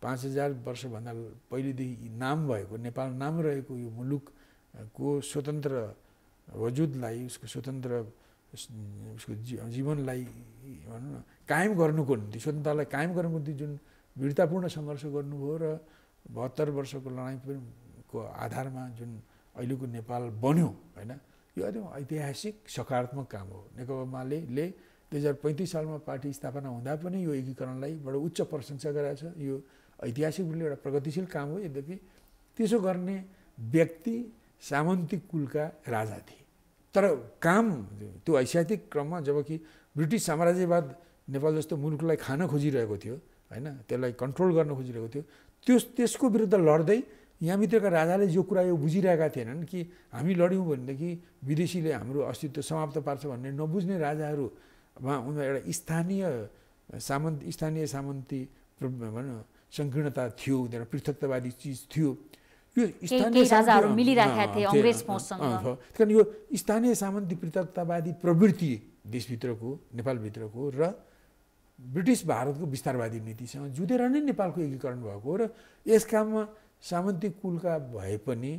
5000 वर्षभन्दा पहिलेदेखि नाम भएको नेपाल नाम रहेको यो मुलुकको स्वतन्त्र वजुदलाई, उसको स्वतन्त्र उसको जीवनलाई भनौँ न कायम गर्नुको निम्ति, स्वतन्त्रतालाई कायम गर्नुको निम्ति जुन वीरतापूर्ण सङ्घर्ष गर्नुभयो र 72 वर्षको लडाइँको आधारमा जुन अहिलेको नेपाल बन्यो होइन, यो एकदम ऐतिहासिक सकारात्मक काम हो। नेकपा मालेले 2035 सालमा पार्टी स्थापना हुँदा पनि यो एकीकरणलाई बडो उच्च प्रशंसा गराएको छ, यो ऐतिहासिक रूपले एउटा प्रगतिशील काम हो। यद्यपि त्यसो गर्ने व्यक्ति सामन्ती कुलका राजा थिए, तर काम त्यो ऐतिहासिक क्रममा जबकि ब्रिटिस साम्राज्यवाद नेपाल जस्तो मुलुकलाई खान खोजिरहेको थियो होइन, त्यसलाई कन्ट्रोल गर्न खोजिरहेको थियो, त्यसको विरुद्ध लड्दै यहाँभित्रका राजाले जो कुरा यो बुझिरहेका थिएनन् कि हामी लड्यौँ भनेदेखि विदेशीले हाम्रो अस्तित्व समाप्त पार्छ भन्ने नबुझ्ने राजाहरूमा उनीहरू एउटा स्थानीय सामन्ती भनौँ सङ्कीर्णता थियो, उनीहरू पृथकतावादी चिज थियो। यो स्थानीय राजाहरू मिलिरहेका थिए अंग्रेज फौजसँग, त्यसकारण यो स्थानीय सामन्ती पृथकतावादी प्रवृत्ति देशभित्रको नेपालभित्रको र ब्रिटिस भारतको विस्तारवादी नीतिसँग जुधेर नै नेपालको एकीकरण भएको हो। र यस काममा सामन्ती कुलका भए पनि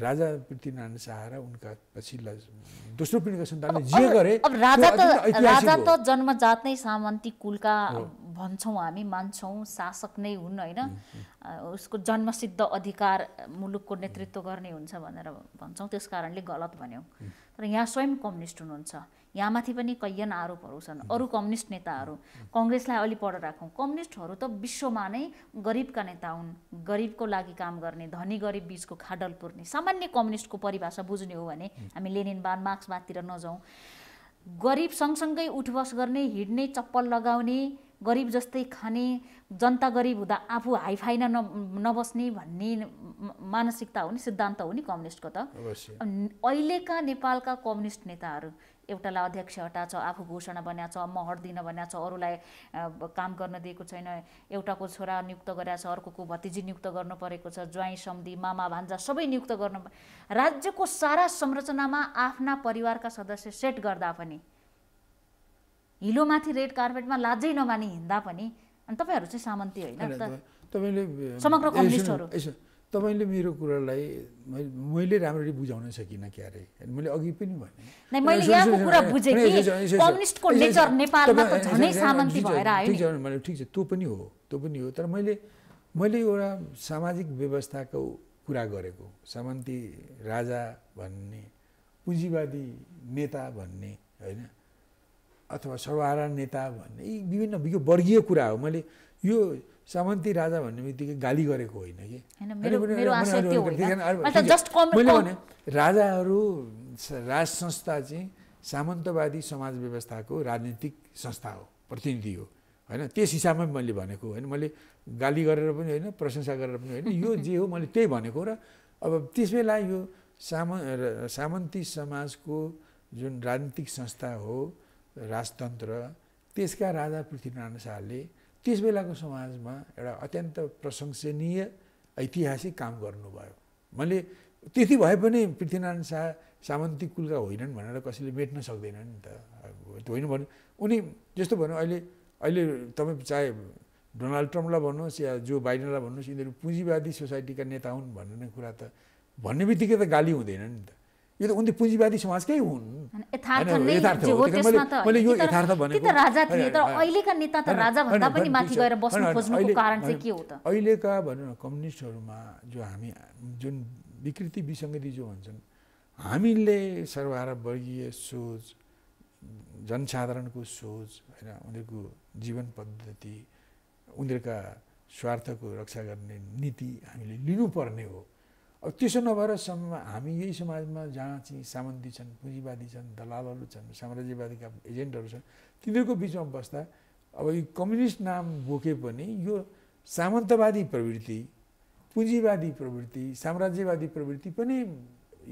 राजा पृथ्वीनारायण शाह र उनका पछिल्ला दोस्रो पिढीका सन्तानले जे गरे, राजा त जन्मजात नै सामन्ती कुलका भन्छौँ हामी, मान्छौँ, शासक नै हुन् होइन, उसको जन्मसिद्ध अधिकार मुलुकको नेतृत्व गर्ने हुन्छ भनेर भन्छौँ, त्यस कारणले गलत भन्यौँ। तर यहाँ स्वयं कम्युनिस्ट हुनुहुन्छ, यहाँमाथि पनि कैयन आरोपहरू छन्। अरू कम्युनिस्ट नेताहरू, कङ्ग्रेसलाई अलि पर राखौँ, कम्युनिस्टहरू त विश्वमा नै गरिबका नेता हुन्, गरिबको लागि काम गर्ने, धनी गरिब बीचको खाडल पुर्ने। सामान्य कम्युनिस्टको परिभाषा बुझ्ने हो भने हामी लेनिनवाद मार्क्सवादतिर नजाउँ, गरिब सँगसँगै उठबस गर्ने, हिँड्ने, चप्पल लगाउने, गरिब जस्तै खाने, जनता गरिब हुँदा आफू हाइफाइना नबस्ने भन्ने मानसिकता हो नि, सिद्धान्त हो नि कम्युनिस्टको। त अहिलेका नेपालका कम्युनिस्ट नेताहरू एउटालाई अध्यक्ष हटाछ, आफू घोषणा बनाछ, म हट्दिन बनाछ, अरूलाई काम गर्न दिएको छैन, एउटाको छोरा नियुक्त गरेछ, अर्कोको भतिजी नियुक्त गर्नु परेको छ, ज्वाइँ सम्धी मामा भान्जा सबै नियुक्त गर्नु, राज्यको सारा संरचनामा आफ्ना परिवारका सदस्य सेट गर्दा पनि, हिलोमाथि रेड कार्पेटमा लाजै नमानी हिँड्दा पनि, अनि तपाईँहरू चाहिँ सामन्ती होइन। समग्र कम्युनिस्टहरू तपाईले मेरो कुरालाई मैले राम्ररी बुझाउन सकिनँ क्यारे, मैले अघि पनि भने नै मैले यहाँको कुरा बुझे कि कम्युनिस्टको नेचर नेपालमा त झनै सामन्ती भएर आयो नि। मैले ठीक छ त्यो पनि हो, तर मैले एउटा सामाजिक व्यवस्थाको कुरा गरेको, सामन्ती राजा भन्ने, पुँजीवादी नेता भन्ने होइन, अथवा सर्वहारा नेता भन्ने, यी विभिन्न यो वर्गीय कुरा हो। मैले यो सामन्ती राजा भन्ने बित्तिकै गाली गरेको होइन कि, मैले भने राजाहरू राज संस्था चाहिँ सामन्तवादी समाज व्यवस्थाको राजनीतिक संस्था हो, प्रतिनिधि हो होइन, त्यस हिसाबमा मैले भनेको होइन, मैले गाली गरेर पनि होइन, प्रशंसा गरेर पनि होइन, यो जे हो मैले त्यही भनेको। र अब त्यसबेला यो सामन्ती समाजको जुन राजनीतिक संस्था हो राजतंत्र त्यसका राजा पृथ्वीनारायण शाहले त्यस बेलाको समाजमा एउटा अत्यन्त प्रशंसनीय ऐतिहासिक काम गर्नुभयो। मैले त्यति भए पनि पृथ्वीनारायण शाह सामन्ती कुलका होइनन् भनेर कसैले मेट्न सक्दैन नि त, होइन भन्नु। उनी जस्तो भनौँ अहिले अहिले तपाईँ चाहे डोनाल्ड ट्रम्पलाई भन्नुहोस् या जो बाइडेनलाई भन्नुहोस्, यिनीहरू पुँजीवादी सोसाइटीका नेता हुन् भन्ने कुरा त भन्ने बित्तिकै त गाली हुँदैन नि त। यो त उनले पुँजीवादी समाजकै हुन्, मैले यो यथार्थ भनेको। अहिलेका भनौँ कम्युनिस्टहरूमा जो हामी जुन विकृति विसङ्गति जो भन्छन्, हामीले सर्वहारावर्गीय सोच, जनसाधारणको सोच, होइन उनीहरूको जीवन पद्धति, उनीहरूका स्वार्थको रक्षा गर्ने नीति हामीले लिनुपर्ने हो। अब त्यसो नभएर हामी यही समाजमा जहाँ चाहिँ सामन्ती छन्, पुँजीवादी छन्, दलालहरू छन्, साम्राज्यवादीका एजेन्टहरू छन्, तिनीहरूको बिचमा बस्दा अब यो कम्युनिस्ट नाम बोके पनि यो सामन्तवादी प्रवृत्ति, पुँजीवादी प्रवृत्ति, साम्राज्यवादी प्रवृत्ति पनि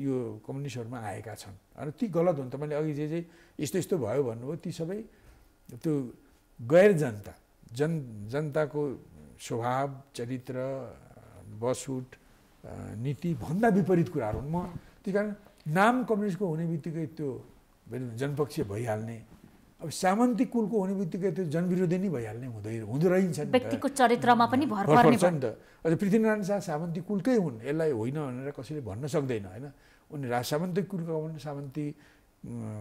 यो कम्युनिस्टहरूमा आएका छन्। अनि ती गलत हुन्। तपाईँले अघि जे जे यस्तो यस्तो भयो भन्नुभयो, ती सबै त्यो गैर जनता जनताको स्वभाव, चरित्र, बसुट, नीति भन्दा विपरीत कुराहरू हुन्। म त्यही कारण नाम कम्युनिस्टको हुने बित्तिकै त्यो जनपक्षीय भइहाल्ने, अब सामन्ती कुलको हुने बित्तिकै त्यो जनविरोधी नै भइहाल्ने हुँदो रहन्छ नि त। अझ पृथ्वीनारायण शाह सामन्ती कुलकै हुन्, यसलाई होइन भनेर कसैले भन्न सक्दैन, होइन। उनी सामन्ती कुलका हुन्, सामन्ती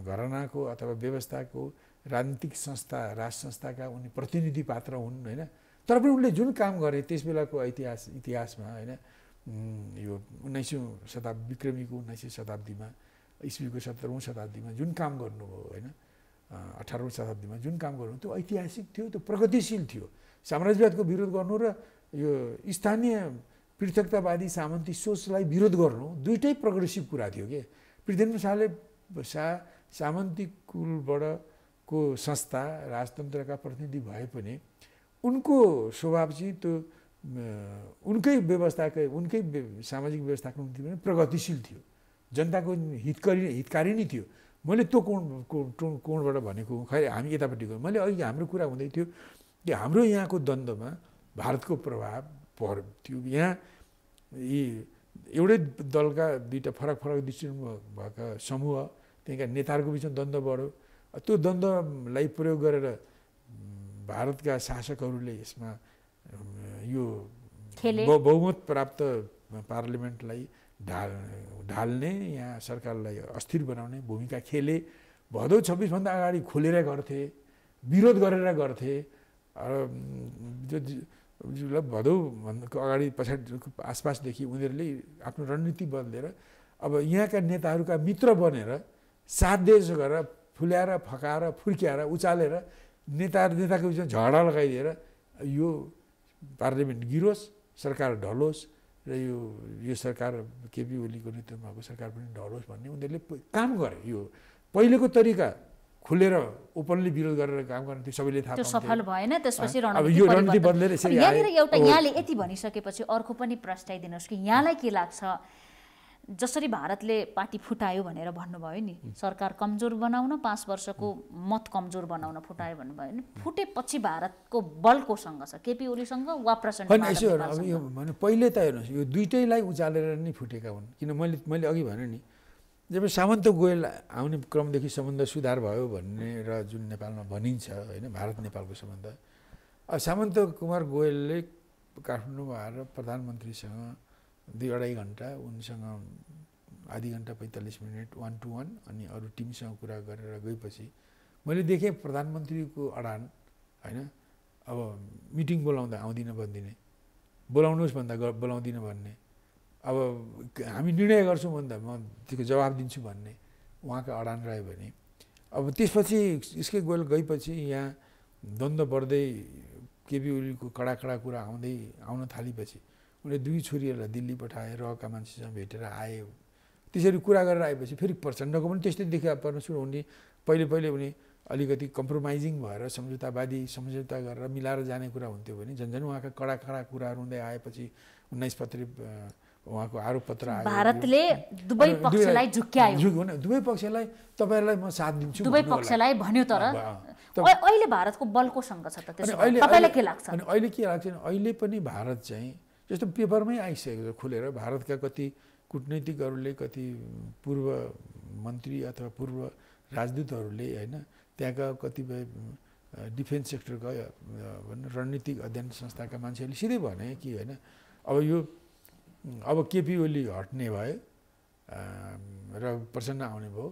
घरानाको अथवा व्यवस्थाको राजनीतिक संस्था, राज संस्थाका उनी प्रतिनिधि पात्र हुन्, होइन। तर पनि उनले जुन काम गरे त्यस बेलाको इतिहासमा, होइन, यो 19 शताब्दी, विक्रमीको 19 शताब्दीमा, इस्वीको 17औं शताब्दीमा जुन काम गर्नुभयो, होइन, 18औं शताब्दीमा जुन काम गर्नु, त्यो ऐतिहासिक थियो, त्यो प्रगतिशील थियो। साम्राज्यवादको विरोध गर्नु र यो स्थानीय पृथकतावादी सामन्ती सोचलाई विरोध गर्नु दुइटै प्रोग्रेसिभ कुरा थियो के। पृथ्वीनारायण शाहले सामन्ती कुलबाटको संस्था, राजतन्त्रका प्रतिनिधि भए पनि उनको स्वभाव चाहिँ त्यो उनकै व्यवस्थाकै, उनकै सामाजिक व्यवस्थाको निम्ति पनि प्रगतिशील थियो, जनताको हितकारी नै थियो। मैले त्यो कोणबाट भनेको, खै हामी यतापट्टि गयौँ। मैले अघि हाम्रो कुरा हुँदै थियो कि हाम्रो यहाँको द्वन्द्वमा भारतको प्रभाव पर्थ्यो। यहाँ यी एउटै दलका दुईवटा फरक फरक दृष्टिकोण भएका समूह, त्यहाँका नेताहरूको बिचमा द्वन्द्व बढ्यो। त्यो द्वन्द्वलाई प्रयोग गरेर भारतका शासकहरूले यसमा यो बहुमत प्राप्त पार्लियामेन्टलाई ढाल्ने, यहाँ सरकारलाई अस्थिर बनाउने भूमिका खेले। भदौ 26 भन्दा अगाडि खोलेर गर्थे, विरोध गरेर गर्थे, र भदौभन्दा अगाडि पछाडि आसपासदेखि उनीहरूले आफ्नो रणनीति बदलेर अब यहाँका नेताहरूका मित्र बनेर साथ देश गरेर फुल्याएर, फकाएर, फुर्क्याएर, उचालेर नेताको बिचमा झगडा लगाइदिएर यो पार्लियामेन्ट गिरोस्, सरकार ढलोस् र यो सरकार केपी ओलीको नेतृत्वमा भएको सरकार पनि ढलोस् भन्ने उनीहरूले काम गरे। यो पहिलेको तरिका खुलेर ओपनली विरोध गरेर काम गर्ने त्यो सबैले थाहा पाउँथे, त्यो सफल भएन। त्यसपछि रणनीति बदलेर यसरी आयो। एउटा यहाँले यति भनिसकेपछि अर्को पनि प्रस्ताइदिनुहोस् कि यहाँलाई के लाग्छ, जसरी भारतले पार्टी फुटायो भनेर भन्नुभयो नि, सरकार कमजोर बनाउन, 5 वर्षको मत कमजोर बनाउन फुटायो भन्नुभयो नि, फुटेपछि भारतको बल कोसँग छ, केपी ओलीसँग वा प्रचण्ड? पहिले त हेर्नुहोस्, यो दुइटैलाई उचालेर नै फुटेका हुन्। किन मैले अघि भने नि, जब सामन्त गोयल आउने क्रमदेखि सम्बन्ध सुधार भयो भन्ने र जुन नेपालमा भनिन्छ, होइन, भारत नेपालको सम्बन्ध, सामन्त कुमार गोयलले काठमाडौँमा आएर प्रधानमन्त्रीसँग 2-2.5 घण्टा, उनसँग ½ घण्टा 45 मिनट 1-to-1 अनि अरू टिमसँग कुरा गरेर गएपछि मैले देखेँ प्रधानमन्त्रीको अडान, होइन। अब मिटिङ बोलाउँदा आउँदिन भनिदिने, बोलाउनुहोस् भन्दा बोलाउँदिन भन्ने, अब हामी निर्णय गर्छौँ भन्दा म त्यसको जवाब दिन्छु भन्ने उहाँको अडान रह्यो भने। अब त्यसपछि एसके गोयल गएपछि यहाँ द्वन्द्व बढ्दै केपी ओलीको कडा कडा कुरा आउन थालेपछि उनले 2 छोरीहरूलाई दिल्ली पठाएर रहका मान्छेसँग भेटेर आयो। त्यसरी कुरा गरेर आएपछि फेरि प्रचण्डको पनि त्यस्तै देखा पर्न सुरु हुने। पहिले पहिले उनी अलिकति कम्प्रोमाइजिङ भएर सम्झौता गरेर मिलाएर जाने कुरा हुन्थ्यो भने झन्झन उहाँका कडा कडा कुराहरू हुँदै आएपछि 1975 उहाँको आरोप पत्र आयो। भारतले दुवै पक्षलाई झुक्क्यायो। दुवै पक्षलाई तपाईहरुलाई म साथ दिन्छु। दुवै पक्षलाई भन्यो तर अहिले भारतको बल कोसँग छ त त्यसो? तपाईलाई के लाग्छ? अनि अहिले के लाग्छ नि अहिले पनि भारत चाहिँ जस्तो पेपरमै आइसकेको छ खुलेर भारतका कति कूटनीतिकहरूले कति पूर्व मन्त्री अथवा पूर्व राजदूतहरूले हैन त्यहाँका कतिपय डिफेन्स सेक्टरका रणनीतिक अध्ययन संस्थाका मान्छेहरूले सिधै भने कि हैन अब केपी ओली हट्ने भए र प्रचण्ड आउने भयो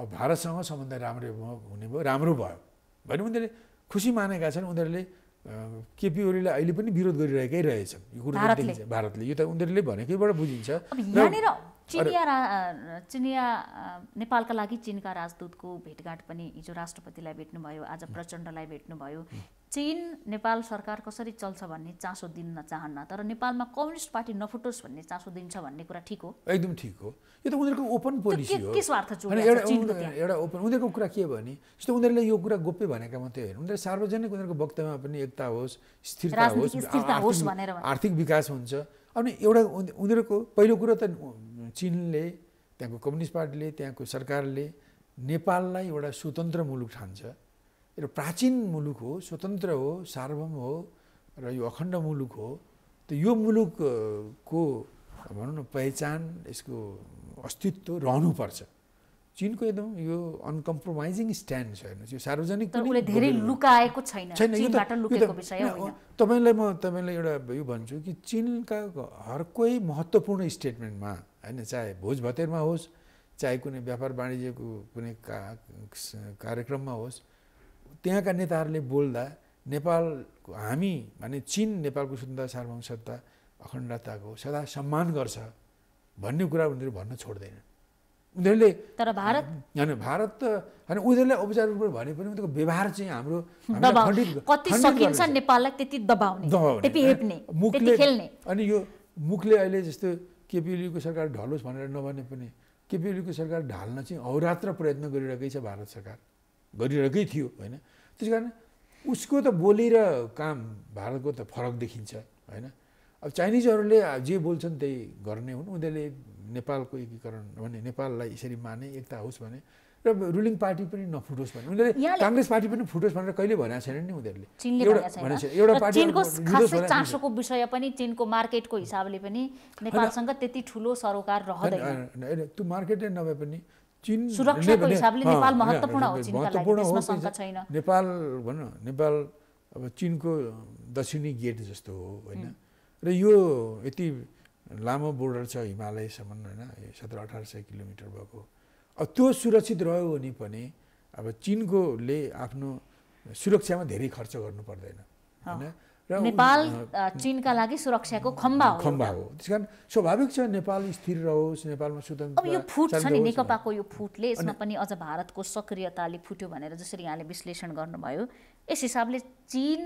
अब भारतसँग सम्बन्ध राम्रो हुने भयो राम्रो भयो भने उनीहरूले खुसी मानेका छन्। उनीहरूले केपी ओलीलाई अहिले पनि विरोध गरिरहेकै रहेछन् यो कुरा देखिन्छ भारतले। यो त उनीहरूले भनेकैबाट बुझिन्छ। अब यहाँनिर चिनिया नेपालका लागि चीनका राजदूतको भेटघाट पनि हिजो राष्ट्रपतिलाई भेट्नुभयो, आज प्रचण्डलाई भेट्नुभयो। चीन नेपाल सरकार कसरी चल्छ भन्ने चासो दिन नचाहन्न तर नेपालमा कम्युनिस्ट पार्टी नफुटोस् भन्ने चासो दिन्छ भन्ने कुरा ठीक हो? एकदम ठीक हो। यो त उनीहरूको ओपन पोलिसी हो। के स्वार्थ जोड्छ चीनको? एउटा ओपन उनीहरूको कुरा के भने जस्तो उनीहरूले यो कुरा गोप्य भनेका मात्रै हैन, उनीहरू सार्वजनिक उनीहरूको वक्तव्यमा पनि एकता होस्, स्थिरता होस् भनेर आर्थिक विकास हुन्छ। अनि एउटा उनीहरूको पहिलो कुरा त चीनले त्यहाँको कम्युनिस्ट पार्टीले त्यहाँको सरकारले नेपाललाई एउटा स्वतन्त्र मुलुक ठान्छ। यो प्राचीन मुलुक हो, स्वतन्त्र हो, सार्वभौम हो र यो अखण्ड मुलुक हो। त यो मुलुकको भनौँ न पहिचान यसको अस्तित्व रहनुपर्छ। चीनको एकदम यो अनकम्प्रोमाइजिङ स्ट्यान्ड छ हेर्नुहोस्। यो सार्वजनिक उसले धेरै लुकाएको छैन, चीनबाट लुकेको विषय होइन। तपाईलाई म तपाईलाई एउटा यो भन्छु कि चीनका हर कोही महत्त्वपूर्ण स्टेटमेन्टमा हैन चाहे भोजभतेरमा होस् चाहे कुनै व्यापार वाणिज्यको कुनै कार्यक्रममा होस् त्यहाँका नेताहरूले बोल्दा नेपाल हामी माने चीन नेपालको सुन्दर सार्वभौम सत्ता अखण्डताको सदा सम्मान गर्छ भन्ने कुरा उनीहरू भन्न छोड्दैन। उनीहरूले तर भारत हैन भारत त हैन उनीहरूले औपचारिक रूपमा भने पनि उनीहरूको व्यवहार चाहिँ हाम्रो कति सकिन्छ नेपाललाई त्यति दबाउने त्यति हेप्ने त्यति खेल्ने। अनि यो मुखले अहिले जस्तो केपी ओलीको सरकार ढलोस् भनेर नभने पनि केपी ओलीको सरकार ढाल्न चाहिँ अहोरात्र प्रयत्न गरिरहेकै छ भारत सरकार, गरिरहेकै थियो हैन। त्यसकारण उसको त बोली र काम भारतको त फरक देखिन्छ हैन। अब चाइनिजहरुले जे बोल्छन् त्यही गर्ने हुन्। उनीहरूले नेपालको एकीकरण भने नेपाललाई यसरी माने एकता होस् भने र रुलिङ पार्टी पनि नफुटोस् भने उनीहरूले कांग्रेस पार्टी पनि फुटोस् भनेर कहिले भनेको छैन नि उनीहरूले। एउटा पार्टी चीनको खासै चासोको विषय पनि चीनको मार्केटको हिसाबले पनि नेपालसँग त्यति ठुलो सरोकार रहदैन। त्यो मार्केटले नभए पनि चीन सुरक्षाको हिसाबले नेपाल महत्त्वपूर्ण हो। चीनका लागि त्यसमा शंका छैन। नेपाल भन नेपाल अब चीनको दक्षिणी गेट जस्तो हो हैन। र यो यति लामो बोर्डर छ हिमालयसम्म हैन 1700-1800 किलोमिटर भएको। अब त्यो सुरक्षित रह्यो भने पनि अब चीनकोले आफ्नो सुरक्षामा धेरै खर्च गर्नु पर्दैन हैन। र नेपाल चीनका लागि सुरक्षाको खम्बा हो। त्यसकारण स्वाभाविक छ नेपाल स्थिर रहोस्, नेपालमा स्वतन्त्र। अब यो फुट छ नि नेकपाको, यो फुटले यसमा पनि अझ भारतको सक्रियताले फुट्यो भनेर जसरी यहाँले विश्लेषण गर्नुभयो यस हिसाबले चीन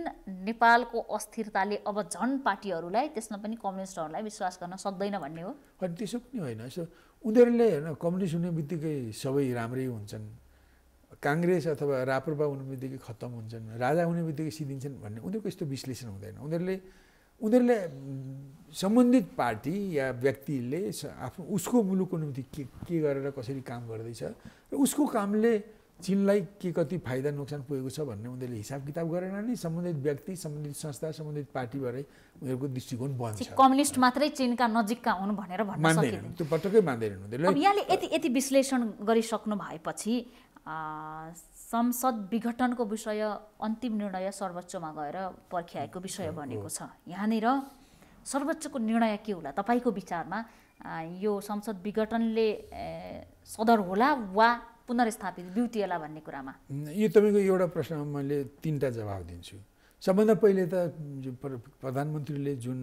नेपालको अस्थिरताले अब झन पार्टीहरूलाई त्यसमा पनि कम्युनिस्टहरूलाई विश्वास गर्न सक्दैन भन्ने हो? अनि त्यसो पनि होइन। यसो उनीहरूले हैन कम्युनिस्ट हुने बित्तिकै सबै राम्रै हुन्छन्, कांग्रेस अथवा राप्रपा हुने बित्तिकै खत्तम हुन्छन्, राजा हुने बित्तिकै सिद्धिन्छन् भन्ने उनीहरूको यस्तो विश्लेषण हुँदैन। उनीहरूले सम्बन्धित पार्टी या व्यक्तिले आफ्नो उसको मुलुकको निम्ति के गरेर कसरी काम गर्दैछ र उसको कामले चीनलाई के कति फाइदा नोक्सान पुगेको छ भन्ने उनीहरूले हिसाब किताब गरेर नै सम्बन्धित व्यक्ति सम्बन्धित संस्था सम्बन्धित पार्टीबाटै उनीहरूको दृष्टिकोण बन्छ। कम्युनिस्ट मात्रै चीनका नजिकका हुन् भनेर भन्न सकिँदैन, त्यो पटक्कै मान्दैनन् उनीहरूले। अब यहाँले यति विश्लेषण गरिसक्नु भएपछि संसद विघटनको विषय अन्तिम निर्णय सर्वोच्चमा गएर पर्ख्याएको विषय बनेको छ। यहाँनिर सर्वोच्चको निर्णय के होला तपाईको विचारमा? यो संसद विघटनले सदर होला वा पुनर्स्थापित ब्युटीला भन्ने कुरामा? यो तपाईको एउटा प्रश्नमा मैले तीनटा जवाब दिन्छु। सबभन्दा पहिले त प्रधानमन्त्रीले जुन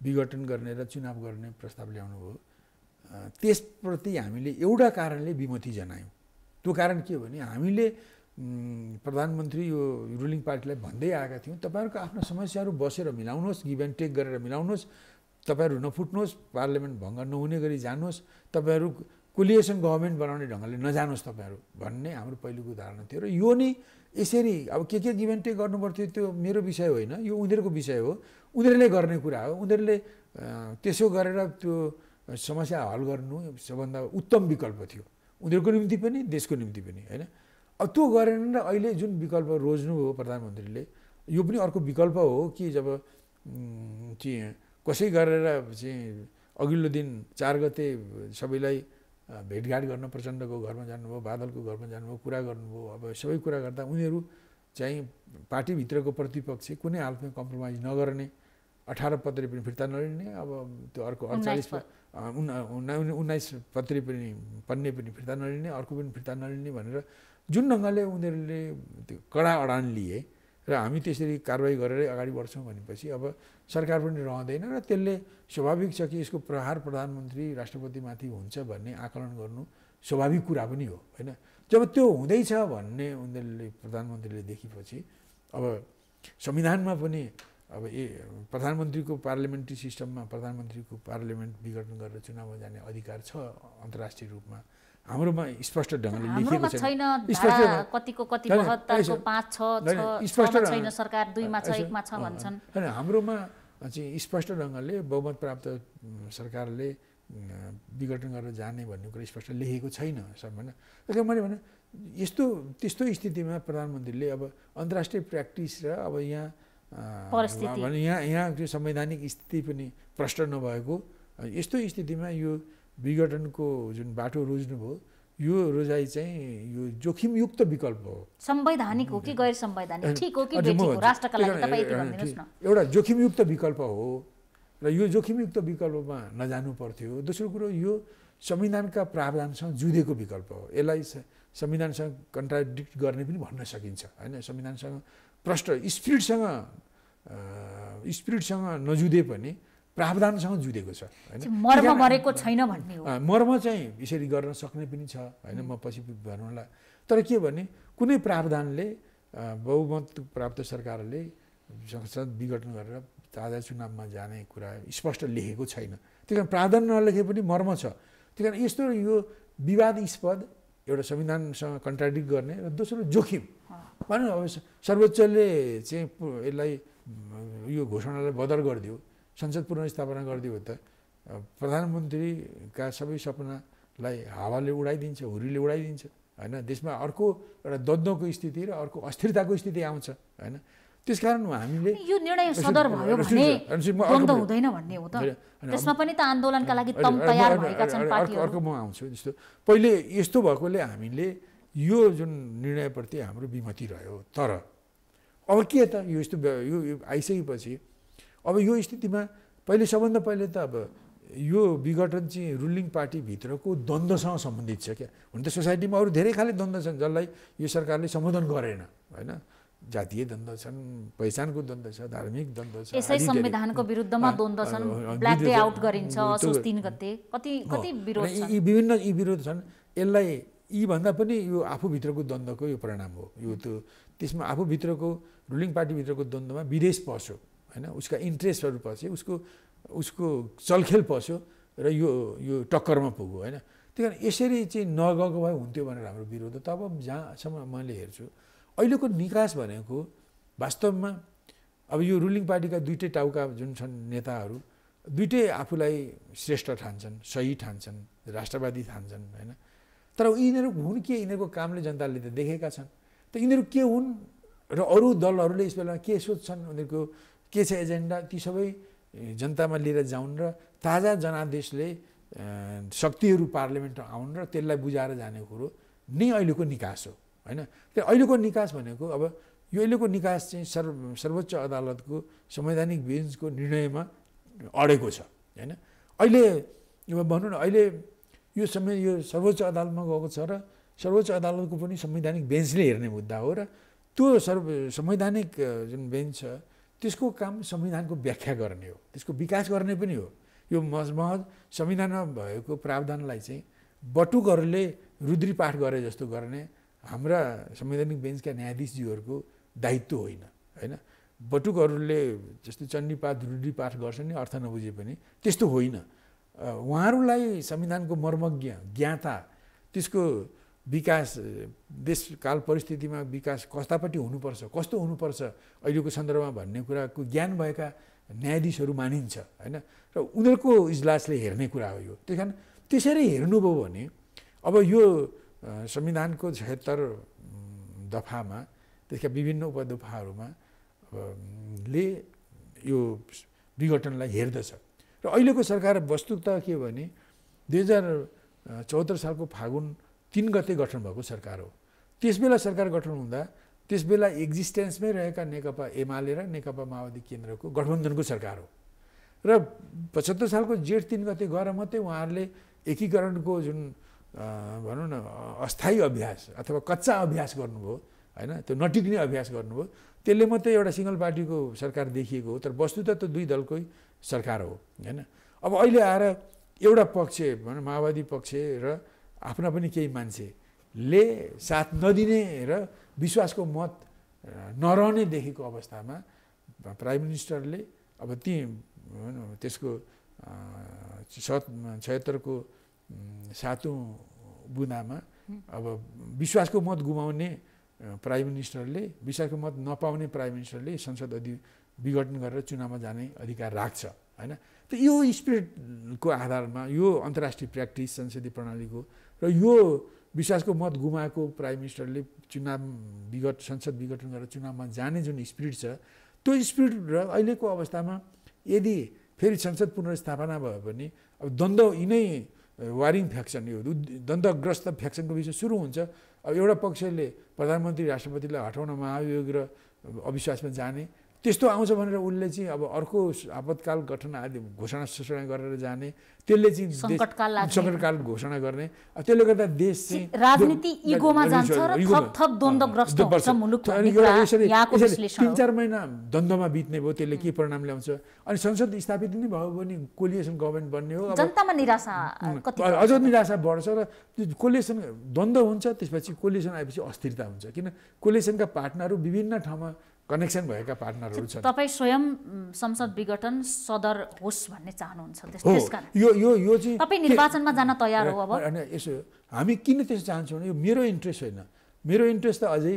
विघटन गर्ने र चुनाव गर्ने प्रस्ताव ल्याउनुभयो त्यसप्रति हामीले एउटा कारणले विमति जनायौँ। त्यो कारण के हो भने हामीले प्रधानमन्त्री यो रुलिङ पार्टीलाई भन्दै आएका थियौँ तपाईहरुको आफ्नो समस्याहरु बसेर मिलाउनुहोस्, गिभ एन्ड टेक गरेर मिलाउनुहोस्, तपाईहरु नफुट्नुहोस्, पार्लियामेन्ट भङ्ग नहुने गरी जानुहोस्, तपाईहरु कोलिएसन गभर्नमेन्ट बनाउने ढंगले नजानुहोस् तपाईहरु भन्ने हाम्रो पहिलोको धारणा थियो। र यो नै यसरी अब के गिभ एन्ड टेक गर्नुपर्थ्यो त्यो मेरो विषय होइन, यो उनीहरूको विषय हो, उनीहरूले गर्ने कुरा हो। उनीहरूले त्यसो गरेर त्यो समस्या हल गर्नु सबभन्दा उत्तम विकल्प थियो उनीहरुको निम्ति पनि देशको निम्ति पनि हैन। अब त्यो गरेन र अहिले जुन विकल्प रोज्नु हो प्रधानमन्त्रीले यो पनि अर्को विकल्प हो कि जब चाहिँ कसै गरेर चाहिँ अघिल्लो दिन 4 गते सबैलाई भेटघाट गर्न प्रचण्डको घरमा जानुभयो, बादलको घरमा जानुभयो, कुरा गर्नुभयो। अब सबै कुरा गर्दा उनीहरु चाहिँ पार्टी भित्रको प्रतिपक्ष कुनै हालतमा कम्प्रोमाइज नगर्ने 18 पत्री पनि फिर्ता नलिने। अब त्यो अर्को 19 पत्री पनि पन्ने पनि फिर्ता नलिने, अर्को पनि फिर्ता नलिने भनेर जुन ढङ्गले उनीहरुले त्यो कडा अडान लिए र हामी त्यसरी कारबाही गरेर अगाडि बढ्छौं भनेपछि अब सरकार पनि रहँदैन र त्यसले स्वाभाविक छ कि यसको प्रहार प्रधानमन्त्री राष्ट्रपतिमाथि हुन्छ भन्ने आकलन गर्नु स्वाभाविक कुरा पनि हो हैन। जब त्यो हुँदैछ भन्ने उनीहरुले प्रधानमन्त्रीले देखेपछि अब संविधानमा पनि अब ए प्रधानमन्त्रीको पार्लियामेन्ट्री सिस्टममा प्रधानमन्त्रीको पार्लियामेन्ट विघटन गरेर चुनावमा जाने अधिकार छ अन्तर्राष्ट्रिय रूपमा, हाम्रोमा स्पष्ट ढंगले लेखिएको छैन। स्पष्ट कतिको कति 75 6 छैन, सरकार 2 मा छ 1 मा छ भन्छन् हैन। हाम्रोमा चाहिँ स्पष्ट ढंगले बहुमत प्राप्त सरकारले विघटन गरेर जाने भन्ने कुरा स्पष्ट लेखेको छैन सम्बन्ध। त्यसले मैले भने यस्तो त्यस्तो स्थितिमा प्रधानमन्त्रीले अब अन्तर्राष्ट्रिय प्र्याक्टिस र अब यहाँ यहाँ संवैधानिक स्थिति पनि प्रष्ट नभएको यस्तो स्थितिमा यो विघटनको जुन बाटो रोज्नुभयो यो रोजाइ चाहिँ यो जोखिमयुक्त विकल्प हो। संवैधानिक हो कि गैर संवैधानिक, ठीक हो कि बेठिक हो, राष्ट्रका लागि तपाई यति भन्दिनुस् न। एउटा जोखिमयुक्त विकल्प हो र यो जोखिमयुक्त विकल्पमा नजानु पर्थ्यो। दोस्रो कुरो यो संविधानका प्रावधानसँग जुधेको विकल्प हो, यसलाई संविधानसँग कन्ट्राडिक्ट गर्ने पनि भन्न सकिन्छ हैन। संविधानसँग प्रष्ट स्पिरिटसँग नजुधे पनि प्रावधानसँग जुधेको छ हैन। मर्म मरेको छैन भन्ने हो, मर्म चाहिँ यसरी गर्न सक्ने पनि छ हैन। म पछि भन्नुला तर के भने कुनै प्रावधानले बहुमत प्राप्त सरकारले संसद विघटन गरेर ताजा चुनावमा जाने कुरा स्पष्ट लेखेको छैन। त्यही कारण प्रावधान नलेखे पनि मर्म छ। त्यही कारण यस्तो यो विवादास्पद एउटा संविधानसँग कन्ट्राडिक्ट गर्ने र दोस्रो जोखिम भनौँ। अब सर्वोच्चले चाहिँ यसलाई यो घोषणालाई बदल गरिदियो, संसद पुनर्स्थापना गरिदियो त प्रधानमन्त्रीका सबै सपनालाई हावाले उडाइदिन्छ, हुरीले उडाइदिन्छ हैन। देशमा अर्को एउटा दद्दोको स्थिति र अर्को अस्थिरताको स्थिति आउँछ हैन। त्यसकारण हामीले यो निर्णय सदर भयो भने बन्द हुँदैन भन्ने हो त। त्यसमा पनि त आन्दोलनका लागि तम तयार भएका छन् पार्टीहरु। अर्को म आउँछु जस्तो पहिले यस्तो भएकोले हामीले यो जुन निर्णयप्रति हाम्रो विमति रह्यो। तर अब के त यो यस्तो यो आइसकेपछि अब यो स्थितिमा पहिले सबभन्दा पहिले त अब यो विघटन चाहिँ रुलिङ पार्टी भित्रको द्वन्द्वसँग सम्बन्धित छ क्या। हुन त सोसाइटीमा अरु धेरै खाले द्वन्द्व छन् जसलाई यो सरकारले सम्बोधन गरेन हैन। जातीय द्वन्द्व छन्, पहिचानको द्वन्द्व छ, धार्मिक द्वन्द्व छ, यसै संविधानको विरुद्धमा द्वन्द्व छन्, ब्ल्याक डे आउट गरिन्छ, असोज 3 गते कति कति विरोध छन्, यी विभिन्न यी विरोध छन्। यसलाई यी भन्दा पनि यो आफू भित्रको द्वन्द्वको यो परिणाम हो। यो त्यो त्यसमा आफू भित्रको रुलिङ पार्टी भित्रको द्वन्द्वमा विदेश पस्यो हैन, उसका इन्ट्रेस्टहरु पस्यो, उसको उसको चलखेल पस्यो र यो यो टक्करमा पुग्यो हैन। त्यही कारण यसरी चाहिँ नगएको भए हुन्थ्यो भनेर हाम्रो विरोध। तब जहाँसम्म मैले हेर्छु अहिलेको निकास भनेको वास्तवमा अब यो रुलिङ पार्टीका दुईटै टाउका जुन छन् नेताहरू दुईटै आफूलाई श्रेष्ठ ठान्छन्, सही ठान्छन्, राष्ट्रवादी ठान्छन् हैन। तर यिनीहरू हुन् के, यिनीहरूको कामले जनताले त देखेका छन्। त यिनीहरू के हुन् र अरू दलहरूले यस बेलामा के सोच्छन्, उनीहरूको के छ एजेन्डा, ती सबै जनतामा लिएर जाउन् र ताजा जनादेशले शक्तिहरू पार्लियामेन्टमा आउन् र त्यसलाई बुझाएर जाने कुरो नै अहिलेको निकास हो हैन। त्यो अहिलेको निकास भनेको अब यो अहिलेको निकास चाहिँ सर्वोच्च अदालतको संवैधानिक बेन्चको निर्णयमा अडेको छ हैन। अहिले यो भनौँ न अहिले यो समय यो सर्वोच्च अदालतमा गएको छ र सर्वोच्च अदालतको पनि संवैधानिक बेन्चले हेर्ने मुद्दा हो र त्यो संवैधानिक जुन बेन्च छ त्यसको काम संविधानको व्याख्या गर्ने हो, त्यसको विकास गर्ने पनि हो। यो महज संविधानमा भएको प्रावधानलाई चाहिँ बटुकहरूले रुद्रीपाठ गरे जस्तो गर्ने हाम्रा संवैधानिक बेन्चका न्यायाधीशजीहरूको दायित्व होइन हैन। बटुकहरूले जस्तो चण्डीपाठ रुद्रीपाठ गर्छन् नि अर्थ नबुझे पनि, त्यस्तो होइन। उहाँहरूलाई संविधानको मर्मज्ञ ज्ञाता, त्यसको विकास देशकाल परिस्थितिमा विकास कस्तापट्टि हुनुपर्छ, कस्तो हुनुपर्छ अहिलेको सन्दर्भमा भन्ने कुराको ज्ञान भएका न्यायाधीशहरू मानिन्छ हैन र उनीहरुको इजलासले हेर्ने कुरा हो यो। त्यसकारण त्यसरी हेर्नुभयो भने अब यो संविधानको 76 दफामा त्यसका विभिन्न उपदफाहरुमा ले यो विघटनलाई हेर्दछ र अहिलेको सरकार वस्तुतः के भने 2074 सालको फागुन 3 गते गठन भएको सरकार हो। त्यसबेला सरकार गठन हुँदा त्यसबेला एक्जिस्टेन्समै रहेका नेकपा एमाले र नेकपा माओवादी केन्द्रको गठबन्धनको सरकार हो र 75 सालको जेठ 3 गते गएर मात्रै उहाँहरूले एकीकरणको जुन भनौं न अस्थायी अभ्यास अथवा कच्चा अभ्यास गर्नुभयो हैन त्यो नटिक्ने अभ्यास गर्नुभयो। त्यसले मात्रै एउटा सिंगल पार्टीको सरकार देखिएको हो तर वस्तुतः त दुई दलकै सरकार हो हैन। अब अहिले आएर एउटा पक्ष भनौं माओवादी पक्ष र आफ्ना पनि केही मान्छेले साथ नदिने र विश्वासको मत नरहने देखेको अवस्थामा प्राइम मिनिस्टरले अब ती त्यसको 76 को 7औं बुँदामा अब विश्वासको मत गुमाउने प्राइम मिनिस्टरले विश्वासको मत नपाउने प्राइम मिनिस्टरले संसद विघटन गरेर चुनावमा जाने अधिकार राख्छ हैन। त यो स्पिरिटको आधारमा यो अन्तर्राष्ट्रिय प्र्याक्टिस संसदीय प्रणालीको र यो विश्वासको मत गुमाएको प्राइम मिनिस्टरले चुनाव विघट संसद विघटन गरेर चुनावमा जाने जुन स्पिरिट छ त्यो स्पिरिट र अहिलेको अवस्थामा यदि फेरि संसद पुनर्स्थापना भयो भने अब द्वन्द्व यिनै वारिङ फ्याक्सन यो द्वन्द्वग्रस्त फ्याक्सनको विषय सुरु हुन्छ। अब एउटा पक्षले प्रधानमन्त्री राष्ट्रपतिलाई हटाउन महाभियोग र अविश्वासमा जाने त्यस्तो आउँछ भनेर उसले चाहिँ अब अर्को आपतकाल गठन आदि घोषणा सूचना गरेर जाने त्यसले चाहिँ संकटकाल घोषणा गर्ने त्यसले गर्दा देश चाहिँ राजनीति इगोमा जान्छ र थप द्वन्द्वग्रस्त हुन्छ मुलुक भन्ने यहाँको विश्लेषण हो। 3-4 महिना द्वन्द्वमा बित्ने भयो त्यसले के परिणाम ल्याउँछ अनि संसद स्थापित नै भयो भने कोलिसन गभर्नमेन्ट बन्ने हो जनतामा निराशा कति अझ निराशा बढ्छ र कोलिसन द्वन्द्व हुन्छ त्यसपछि कोलिसन आएपछि अस्थिरता हुन्छ किन कोलिसनका पार्टनरहरू विभिन्न ठाउँमा कनेक्सन भएका पार्टनरहरू छन्। तपाई स्वयं संसद विघटन सदर होस् भन्ने चाहनुहुन्छ त्यसकारण यो यो यो चाहिँ तपाई निर्वाचनमा जान तयार हो। अब यसो हामी किन त्यस्तो चाहन्छौँ भने यो मेरो इन्ट्रेस्ट हैन मेरो इन्ट्रेस्ट त अझै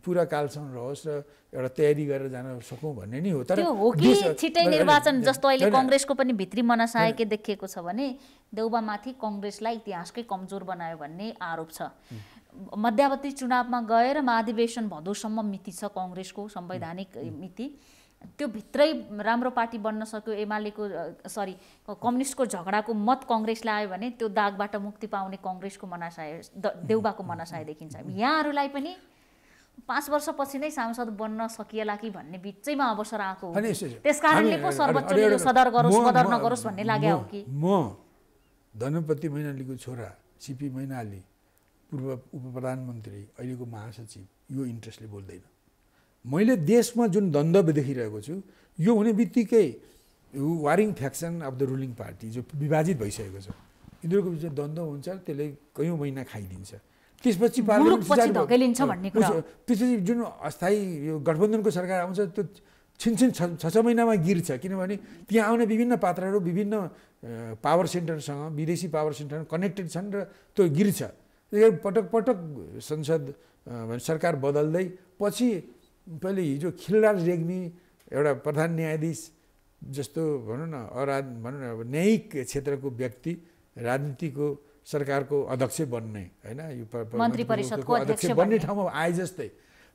पूरा कालसम्म रहोस् र एउटा तयारी गरेर जान सकौं भन्ने नै हो। तर त्यो हो कि छिटै निर्वाचन जस्तो अहिले कांग्रेसको पनि भित्री मनसायके देखिएको छ भने देउबामाथि कांग्रेसलाई इतिहासकै कमजोर बनायो भन्ने आरोप छ। मध्यावधि चुनावमा गएर महाधिवेशन भदौसम्म मिति छ कांग्रेसको संवैधानिक मिति त्यो भित्रै राम्रो पार्टी बन्न सक्यो एमालेको सरी कम्युनिस्टको झगडाको मत कांग्रेसले आयो भने त्यो दागबाट मुक्ति पाउने कांग्रेसको मनासाय देउबाको मनासाय देखिन्छ। यहाँहरुलाई पनि 5 वर्षपछि नै सांसद बन्न सकिएला कि भन्ने बीचैमा अवसर आएको हो त्यसकारणले पो सर्वोच्चले सदर गरोस् सदर नगरोस् भन्ने लाग्या हो कि म धनपति मैनालीको छोरा सीपी मैनाली पूर्व उपप्रधानमन्त्री अहिलेको महासचिव यो इन्ट्रेस्टले बोल्दैन। मैले देशमा जुन द्वन्द्व देखिरहेको छु यो हुने बित्तिकै warring faction of the ruling party जो विभाजित भइसकेको छ यिनीहरूको बिचमा द्वन्द्व हुन्छ त्यसले कयौं महिना खाइदिन्छ त्यसपछि पार्लियामेन्ट धकेलिन्छ भन्ने कुरा त्यसपछि जुन अस्थायी यो गठबन्धनको सरकार आउँछ त्यो छिनछिन 6 महिनामा गिर्छ किनभने त्यहाँ आउने विभिन्न पात्रहरू विभिन्न पावर सेन्टरसँग विदेशी पावर सेन्टर कनेक्टेड छन् र त्यो गिर्छ। पटक पटक संसद सरकार बदल्दै पछि पहिले हिजो खिलराज रेग्मी एउटा प्रधान न्यायाधीश जस्तो भनौं न न्यायिक क्षेत्रको व्यक्ति राजनीतिको सरकारको अध्यक्ष बन्ने हैन यो मन्त्री परिषदको अध्यक्ष बन्ने ठाउँमा आए जस्तै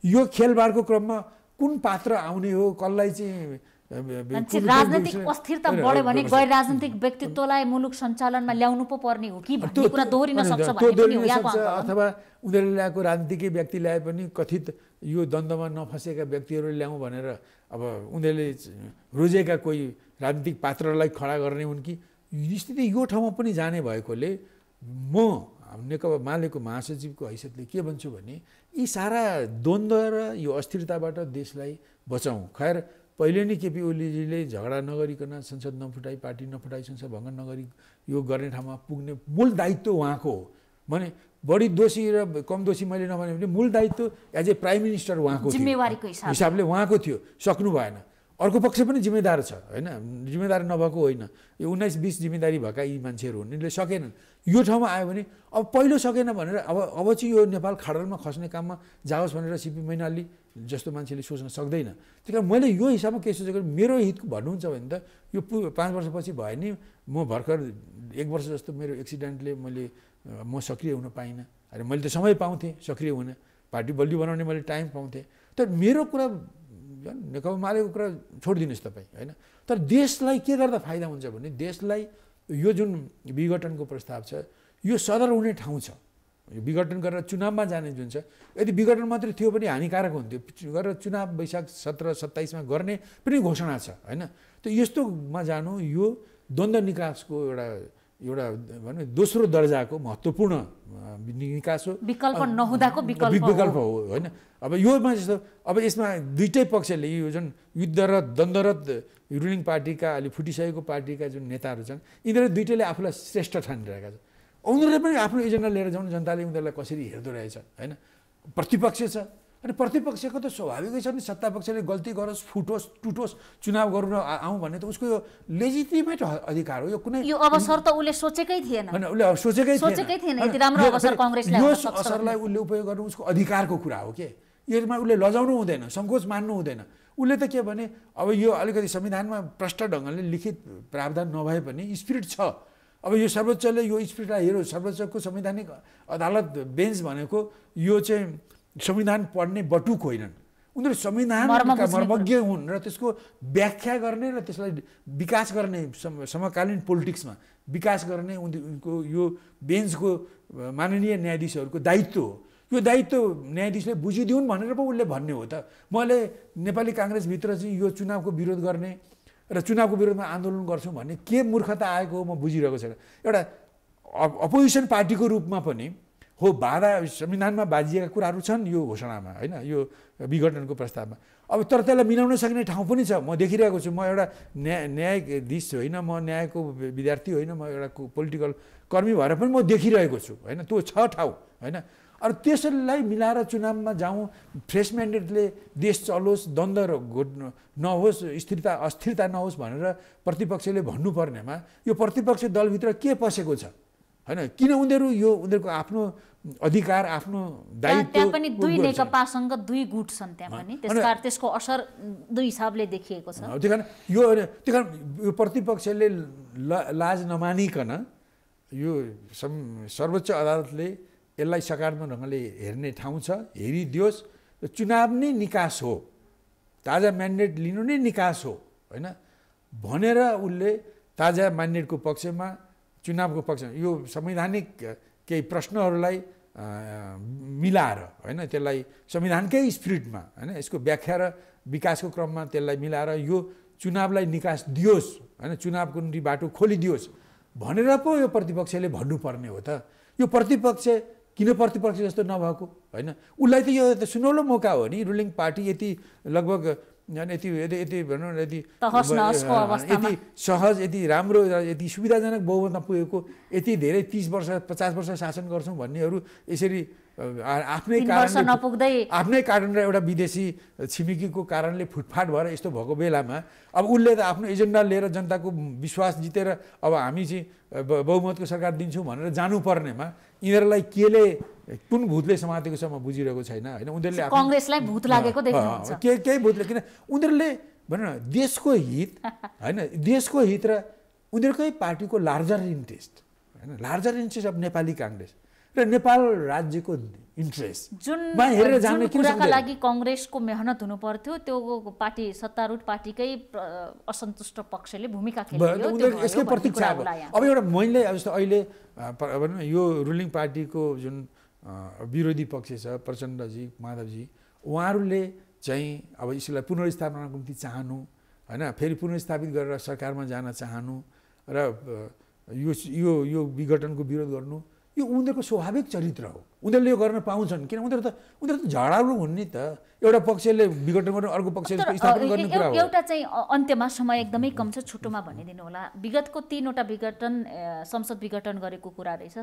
यो खेलबाडको क्रममा कुन पात्र आउने हो कसलाई चाहिँ राजनीतिक अस्थिरता बढ्यो भने गैर राजनीतिक व्यक्तित्वलाई मुलुक सञ्चालनमा ल्याउनु पर्ने हो कि भन्ने कुरा दोहोरिन सक्छ भन्ने पनि हो यहाँको अथवा उनीहरूले ल्याएको राजनीतिकै व्यक्ति ल्याए पनि कथित यो द्वन्द्वमा नफसेका व्यक्तिहरूले ल्याउँ भनेर अब उनीहरूले रोजेका कोही राजनीतिक पात्रलाई खडा गर्ने हुन् कि स्थिति यो ठाउँमा पनि जाने भएकोले म नेकपा मालेको महासचिवको हैसियतले के भन्छु भने यी सारा द्वन्द्व र यो अस्थिरताबाट देशलाई बचाउँ। खैर पहिले नै केपी ओलीजीले झगडा नगरिकन संसद नफुटाई पार्टी नफुटाई संसद भङ्ग नगरी यो गर्ने ठाउँमा पुग्ने मूल दायित्व उहाँको हो भने बढी दोषी र कम दोषी मैले नभने पनि मूल दायित्व एज ए प्राइम मिनिस्टर उहाँको जिम्मेवारीको हिसाबले उहाँको थियो सक्नु भएन। अर्को पक्ष पनि जिम्मेदार छ हैन जिम्मेदार नभएको होइन यो 19-20 जिम्मेदारी भएका यी मान्छेहरू हुन् यिनले सकेनन् यो ठाउँमा आयो भने अब पहिलो सकेन भनेर अब चाहिँ यो नेपाल खाडलमा खस्ने काममा जाओस् भनेर सीपी मैनाली जस्तो मान्छेले सोच्न सक्दैन। त्यसकारण मैले यो हिसाबमा के सोचेको मेरो हितको भन्नुहुन्छ भने त यो 5 वर्षपछि भयो नि, म भर्खर 1 वर्ष जस्तो मेरो एक्सिडेन्टले मैले सक्रिय हुन पाइनँ। अनि मैले त समय पाउँथे सक्रिय हुन, पार्टी बलियो बनाउने मैले टाइम पाउँथे। तर मेरो कुरा नेकपा मालेको कुरा छोडिदिनुहोस् तपाईँ हैन, तर देशलाई के गर्दा फाइदा हुन्छ भने देशलाई यो जुन विघटनको प्रस्ताव छ यो सदर हुने ठाउँ छ। विघटन गरेर चुनावमा जाने जुन छ, यदि विघटन मात्रै थियो पनि हानिकारक हुन्थ्यो, गरेर चुनाव वैशाख 17-27 मा गर्ने पनि घोषणा छ हैन। त यस्तोमा जानु यो द्वन्द्व निकासको एउटा भने दोस्रो दर्जाको महत्त्वपूर्ण निकास हो, विकल्प नहुँदाको विकल्प हो हैन। अब योमा जस्तो अब यसमा दुईटै पक्षले यो जुन युद्धरत द्वन्द्वरत रुलिङ पार्टीका अलि फुटिसकेको पार्टीका जुन नेताहरू छन् यिनीहरू दुईटैले आफूलाई श्रेष्ठ ठानिरहेका छन्। उनीहरूले पनि आफ्नो एजेन्डा लिएर जाउँ, जनताले उनीहरूलाई कसरी हेर्दो रहेछ हैन। प्रतिपक्ष छ अनि प्रतिपक्षको त स्वाभाविकै छ नि सत्तापक्षले गल्ती गरोस्, फुटोस्, टुटोस्, चुनाव गर्न आउँ भन्ने त उसको यो लेजिटिमेट अधिकार हो। यो कुनै यो अवसर त उसले सोचेकै थिएन हैन, उसले सोचेकै थिएन यति राम्रो अवसर कांग्रेसलाई आउन सक्छ। यो अवसरलाई उसले उपयोग गर्नु उसको अधिकारको कुरा हो के, यसमा उसले लजाउनु हुँदैन, संकोच मान्नु हुँदैन। उसले त के भने अब यो अलिकति संविधानमा प्रष्ट ढंगले लिखित प्रावधान नभए पनि स्पिरिट छ। अब यो सर्वोच्चले यो स्पिरिटलाई हेरो, सर्वोच्चको संवैधानिक अदालत बेन्च भनेको यो चाहिँ संविधान पढ्ने बटुक होइनन्, उनीहरू संविधानका मर्मज्ञ हुन् र त्यसको व्याख्या गर्ने र त्यसलाई विकास गर्ने, समकालीन पोलिटिक्समा विकास गर्ने उनको यो बेन्चको माननीय न्यायाधीशहरूको दायित्व हो। यो दायित्व न्यायाधीशले बुझिदिउन् भनेर पो उसले भन्ने हो त। मैले नेपाली काङ्ग्रेसभित्र चाहिँ यो चुनावको विरोध गर्ने र चुनावको विरोधमा आन्दोलन गर्छौं भन्ने के मूर्खता आएको हो म बुझिरहेको छैन। एउटा अपोजिसन पार्टीको रूपमा पनि हो, बाधा संविधानमा बाजिएका कुराहरू छन् यो घोषणामा हैन, यो विघटनको प्रस्तावमा। अब तर त्यसलाई मिलाउन सक्ने ठाउँ पनि छ, म देखिरहेको छु। म एउटा न्यायाधीश होइन, म न्यायको विद्यार्थी होइन, म एउटा पोलिटिकल कर्मी भएर पनि म देखिरहेको छु हैन। त्यो छ ठाउँ हैन, अरू त्यसलाई मिलाएर चुनावमा जाउँ, फ्रेस म्यान्डेटले देश चलोस्, द्वन्द्व नहोस्, स्थिरता अस्थिरता नहोस् भनेर प्रतिपक्षले भन्नुपर्नेमा यो प्रतिपक्ष दलभित्र के पसेको छ हैन। किन उनीहरू यो उनीहरूको आफ्नो अधिकार आफ्नो दायित्व, त्यहाँ पनि दुई नेकपासँग दुई गुट छन् त्यहाँ पनि, त्यसकारण त्यसको असर दुई हिसाबले देखिएको छ। त्यो प्रतिपक्षले लाज नमानिकन यो सर्वोच्च अदालतले यसलाई सकारात्मक ढंगले हेर्ने ठाउँ छ, हेरिदियोस्। चुनाव नै निकास हो, ताजा म्यान्डेट लिनु नै निकास हो हैन भनेर उसले ताजा म्यान्डेटको पक्षमा चुनावको पक्षमा यो संवैधानिक केही प्रश्नहरूलाई मिलाएर हैन, त्यसलाई संविधानकै स्पिरिटमा हैन यसको व्याख्या र विकासको क्रममा त्यसलाई मिलाएर यो चुनावलाई निकास दियोस् हैन, चुनावको निम्ति बाटो खोलिदियोस् भनेर पो यो प्रतिपक्षले भन्नुपर्ने हो त। यो प्रतिपक्ष किन प्रतिपक्ष जस्तो नभएको हैन, उसलाई त यो त सुनौलो मौका हो नि। रुलिङ पार्टी यति लगभग यति यति भनौँ न यति सहज, यति राम्रो, यति सुविधाजनक बहुमतमा पुगेको, यति धेरै 30 वर्ष 50 वर्ष शासन गर्छौँ भन्नेहरू यसरी आफ्नै कारण र एउटा विदेशी छिमेकीको कारणले फुटफाट भएर यस्तो भएको बेलामा अब उसले त आफ्नो एजेन्डा लिएर जनताको विश्वास जितेर अब हामी चाहिँ बहुमतको सरकार दिन्छौँ भनेर जानुपर्नेमा यिनीहरूलाई केले कुन भूतले समातेको छ म बुझिरहेको छैन हैन। उनीहरूले कांग्रेसलाई भूत लागेको देख्नुहुन्छ, केही भूतले, किन उनीहरूले भनौँ न देशको हित हैन, देशको हित र उनीहरूकै पार्टीको लार्जर इन्ट्रेस्ट हैन, larger interest of Nepali Congress र नेपाल राज्यको इन्ट्रेस्ट जुनमा हेरेर जाने कुराका लागि कांग्रेसको मेहनत हुनु पर्थ्यो, त्यो पार्टी सत्तारूढ पार्टीकै असन्तुष्ट पक्षले भूमिका खेल्यो, त्यो यसकै प्रतीक्षा हो। अब एउटा मैले जस्तो अहिले भनौँ यो रुलिङ पार्टीको जुन विरोधी पक्ष छ प्रचण्डजी माधवजी उहाँहरूले चाहिँ अब यसलाई पुनर्स्थापनाको निम्ति चाहनु हैन, फेरि पुनर्स्थापित गरेर सरकारमा जान चाहनु र यो यो यो विघटनको विरोध गर्नु यो उनीहरूको स्वाभाविक चरित्र हो। उनीहरूले यो गर्न पाउँछन् किन, उनीहरू त झडालु हुन् नि त। एउटा पक्षले विघटन गर्नु, अर्को पक्षले स्थापना गर्ने कुरा हो। एउटा चाहिँ अन्त्यमा समय एकदमै कम छ, छोटोमा भनिदिनु होला। विगतको 3वटा विघटन, संसद विघटन गरेको कुरा रहेछ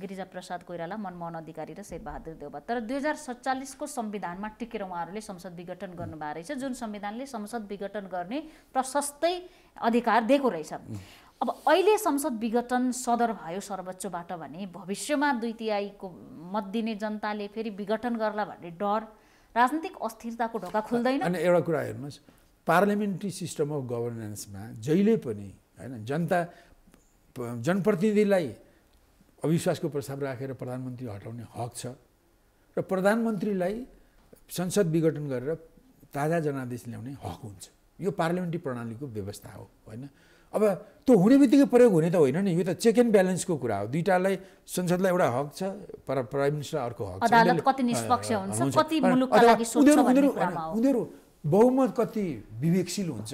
गिरिजा प्रसाद कोइराला, मनमोहन अधिकारी र शेरबहादुर देउवा। तर 2047को संविधानमा टिकेर उहाँहरूले संसद विघटन गर्नुभएको रहेछ, जुन संविधानले संसद विघटन गर्ने प्रशस्तै अधिकार दिएको रहेछ। अब अहिले संसद विघटन सदर भयो सर्वोच्चबाट भने भविष्यमा 2/3 को मत दिने जनताले फेरि विघटन गर्ला भन्ने डर राजनीतिक अस्थिरताको ढोका खुल्दैन। अनि एउटा कुरा हेर्नुस्, पार्लियामेन्ट्री सिस्टम अफ गभर्नेन्समा जहिले पनि हैन जनता जनप्रतिनिधिलाई अविश्वासको प्रस्ताव राखेर प्रधानमन्त्री हटाउने हक छ र प्रधानमन्त्रीलाई संसद विघटन गरेर ताजा जनादेश ल्याउने हक हुन्छ। यो पार्लियामेन्ट्री प्रणालीको व्यवस्था हो हैन। अब त्यो हुने बित्तिकै प्रयोग हुने त होइन नि, यो त चेक एन्ड ब्यालेन्सको कुरा हो। दुईटालाई संसदलाई एउटा हक छ, प्राइम मिनिस्टरलाई अर्को हक छ। अदालत कति निष्पक्ष हुन्छ, कति मुलुकका लागि सोच्छ भन्ने कुरामा हो। उनीहरु बहुमत कति विवेकशील हुन्छ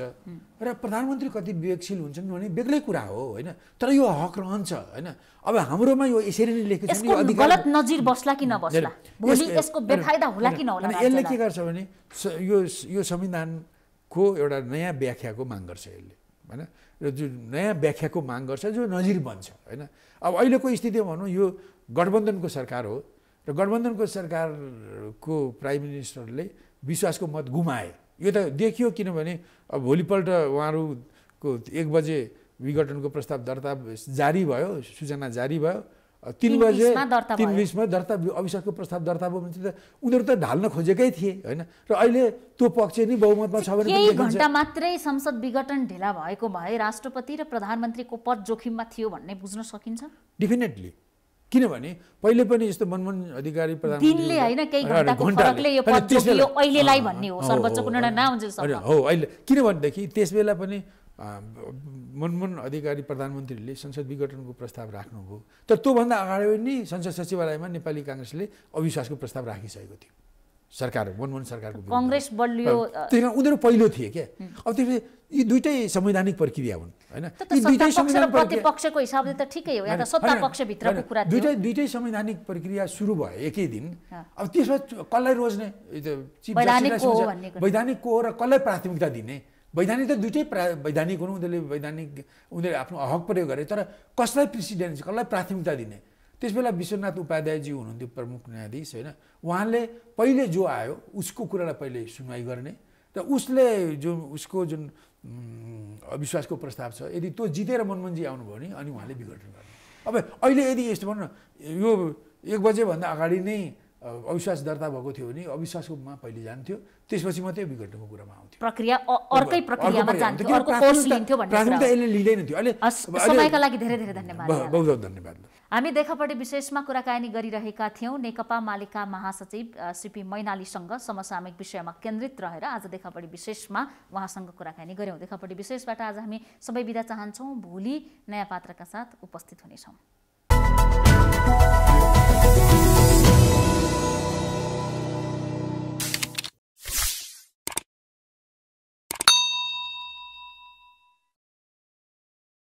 र प्रधानमन्त्री कति विवेकशील हुन्छन् भन्ने बेग्लै कुरा हो हैन। तर यो हक रहन्छ हैन। अब हाम्रोमा यो यसरी नै लेखेको छ नि, अधिकार गलत नजिर बस्ला कि नबस्ला, भोलि यसको बेफाइदा होला कि नहोला। यसले के गर्छ भने यो संविधानको एउटा नयाँ व्याख्याको माग गर्छ यसले हैन, र जो नयाँ व्याख्याको माग गर्छ जो नजिर बन्छ हैन। अब अहिलेको स्थितिमा भनौँ यो गठबन्धनको सरकार हो र गठबन्धनको सरकारको प्राइम मिनिस्टरले विश्वासको मत गुमाए। यो त देखियो, किनभने अब भोलिपल्ट उहाँहरूको 1 बजे विघटनको प्रस्ताव दर्ता जारी भयो, सूचना जारी भयो, 3 बजे 3:20 मा दर्ता अविश्वासको प्रस्ताव दर्ता भयो भने त उनीहरु त ढाल्न खोजेकै थिए हैन। र अहिले त्यो पक्ष नै बहुमतमा छ भने केही घण्टा मात्रै संसद विघटन ढिला भएको भए राष्ट्रपति र प्रधानमन्त्रीको पद जोखिममा थियो भन्ने बुझ्न सकिन्छ डेफिनेटली। किनभने पहिले पनि यस्तो मनमोहन अधिकारी प्रधानमन्त्रीले हैन केही घण्टाको फरकले यो पद जोगियो अहिलेलाई भन्ने हो, सर्वोच्चको निर्णय नहुन्जेल सम्म हो अहिले। किनभनेदेखि त्यसबेला पनि मनमोहन अधिकारी प्रधानमन्त्रीले संसद विघटनको प्रस्ताव राख्नुभयो, तर त्योभन्दा अगाडि नै संसद सचिवालयमा नेपाली काङ्ग्रेसले अविश्वासको प्रस्ताव राखिसकेको थियो सरकार मनमोहन सरकारको। काङ्ग्रेस बलियो, त्यसमा उनीहरू पहिलो थिए के। अब त्यसपछि यी दुईटै संवैधानिक प्रक्रिया हुन् हैन। यी दुईटै संवैधानिक प्रतिपक्षको हिसाबले त ठिकै हो, या त सत्ता पक्षभित्रको कुरा थियो। दुईटै संवैधानिक प्रक्रिया सुरु भयो एकै दिन। अब त्यसमा कसलाई रोज्ने, वैधानिक को हो र कसलाई प्राथमिकता दिने? वैधानिक त दुईटै वैधानिक हुनु, उनीहरूले आफ्नो हक प्रयोग गरे, तर कसलाई प्रेसिडेन्स कसलाई प्राथमिकता दिने? त्यसबेला विश्वनाथ उपाध्यायजी हुनुहुन्थ्यो प्रमुख न्यायाधीश हैन। उहाँले पहिले जो आयो उसको कुरालाई पहिले सुनवाई गर्ने र उसको जुन अविश्वासको प्रस्ताव छ यदि त्यो जितेर मनमोहनजी आउनुभयो भने अनि उहाँले विघटन गर्ने। अब अहिले यदि यस्तो भन्न यो 1 बजेभन्दा अगाडि नै अविश्वास दर्ता भएको थियो भने अविश्वासकोमा पहिले जान्थ्यो, त्यसपछि मात्रै विघटनको कुरामा आउँथ्यो, प्रक्रिया अर्कै प्रक्रियामा जान्थ्यो, अर्को कोर्स लिन्थ्यो भन्ने कुरा त्यसले लिदैन थियो। अहिले समयका लागि धेरै धेरै धन्यवाद, बहुत बहुत धन्यवाद। हामी देखापटि विशेषमा कुराकानी गरिरहेका थियौं नेकपा मालेका महासचिव सीपी मैनालीसँग समसामयिक विषयमा केन्द्रित रहेर आज देखापटि विशेषमा उहाँसँग कुराकानी गर्यौं। देखापटि विशेषबाट आज हामी सबै बिदा चाहन्छौं, भोलि नयाँ पात्रका साथ उपस्थित हुनेछौं।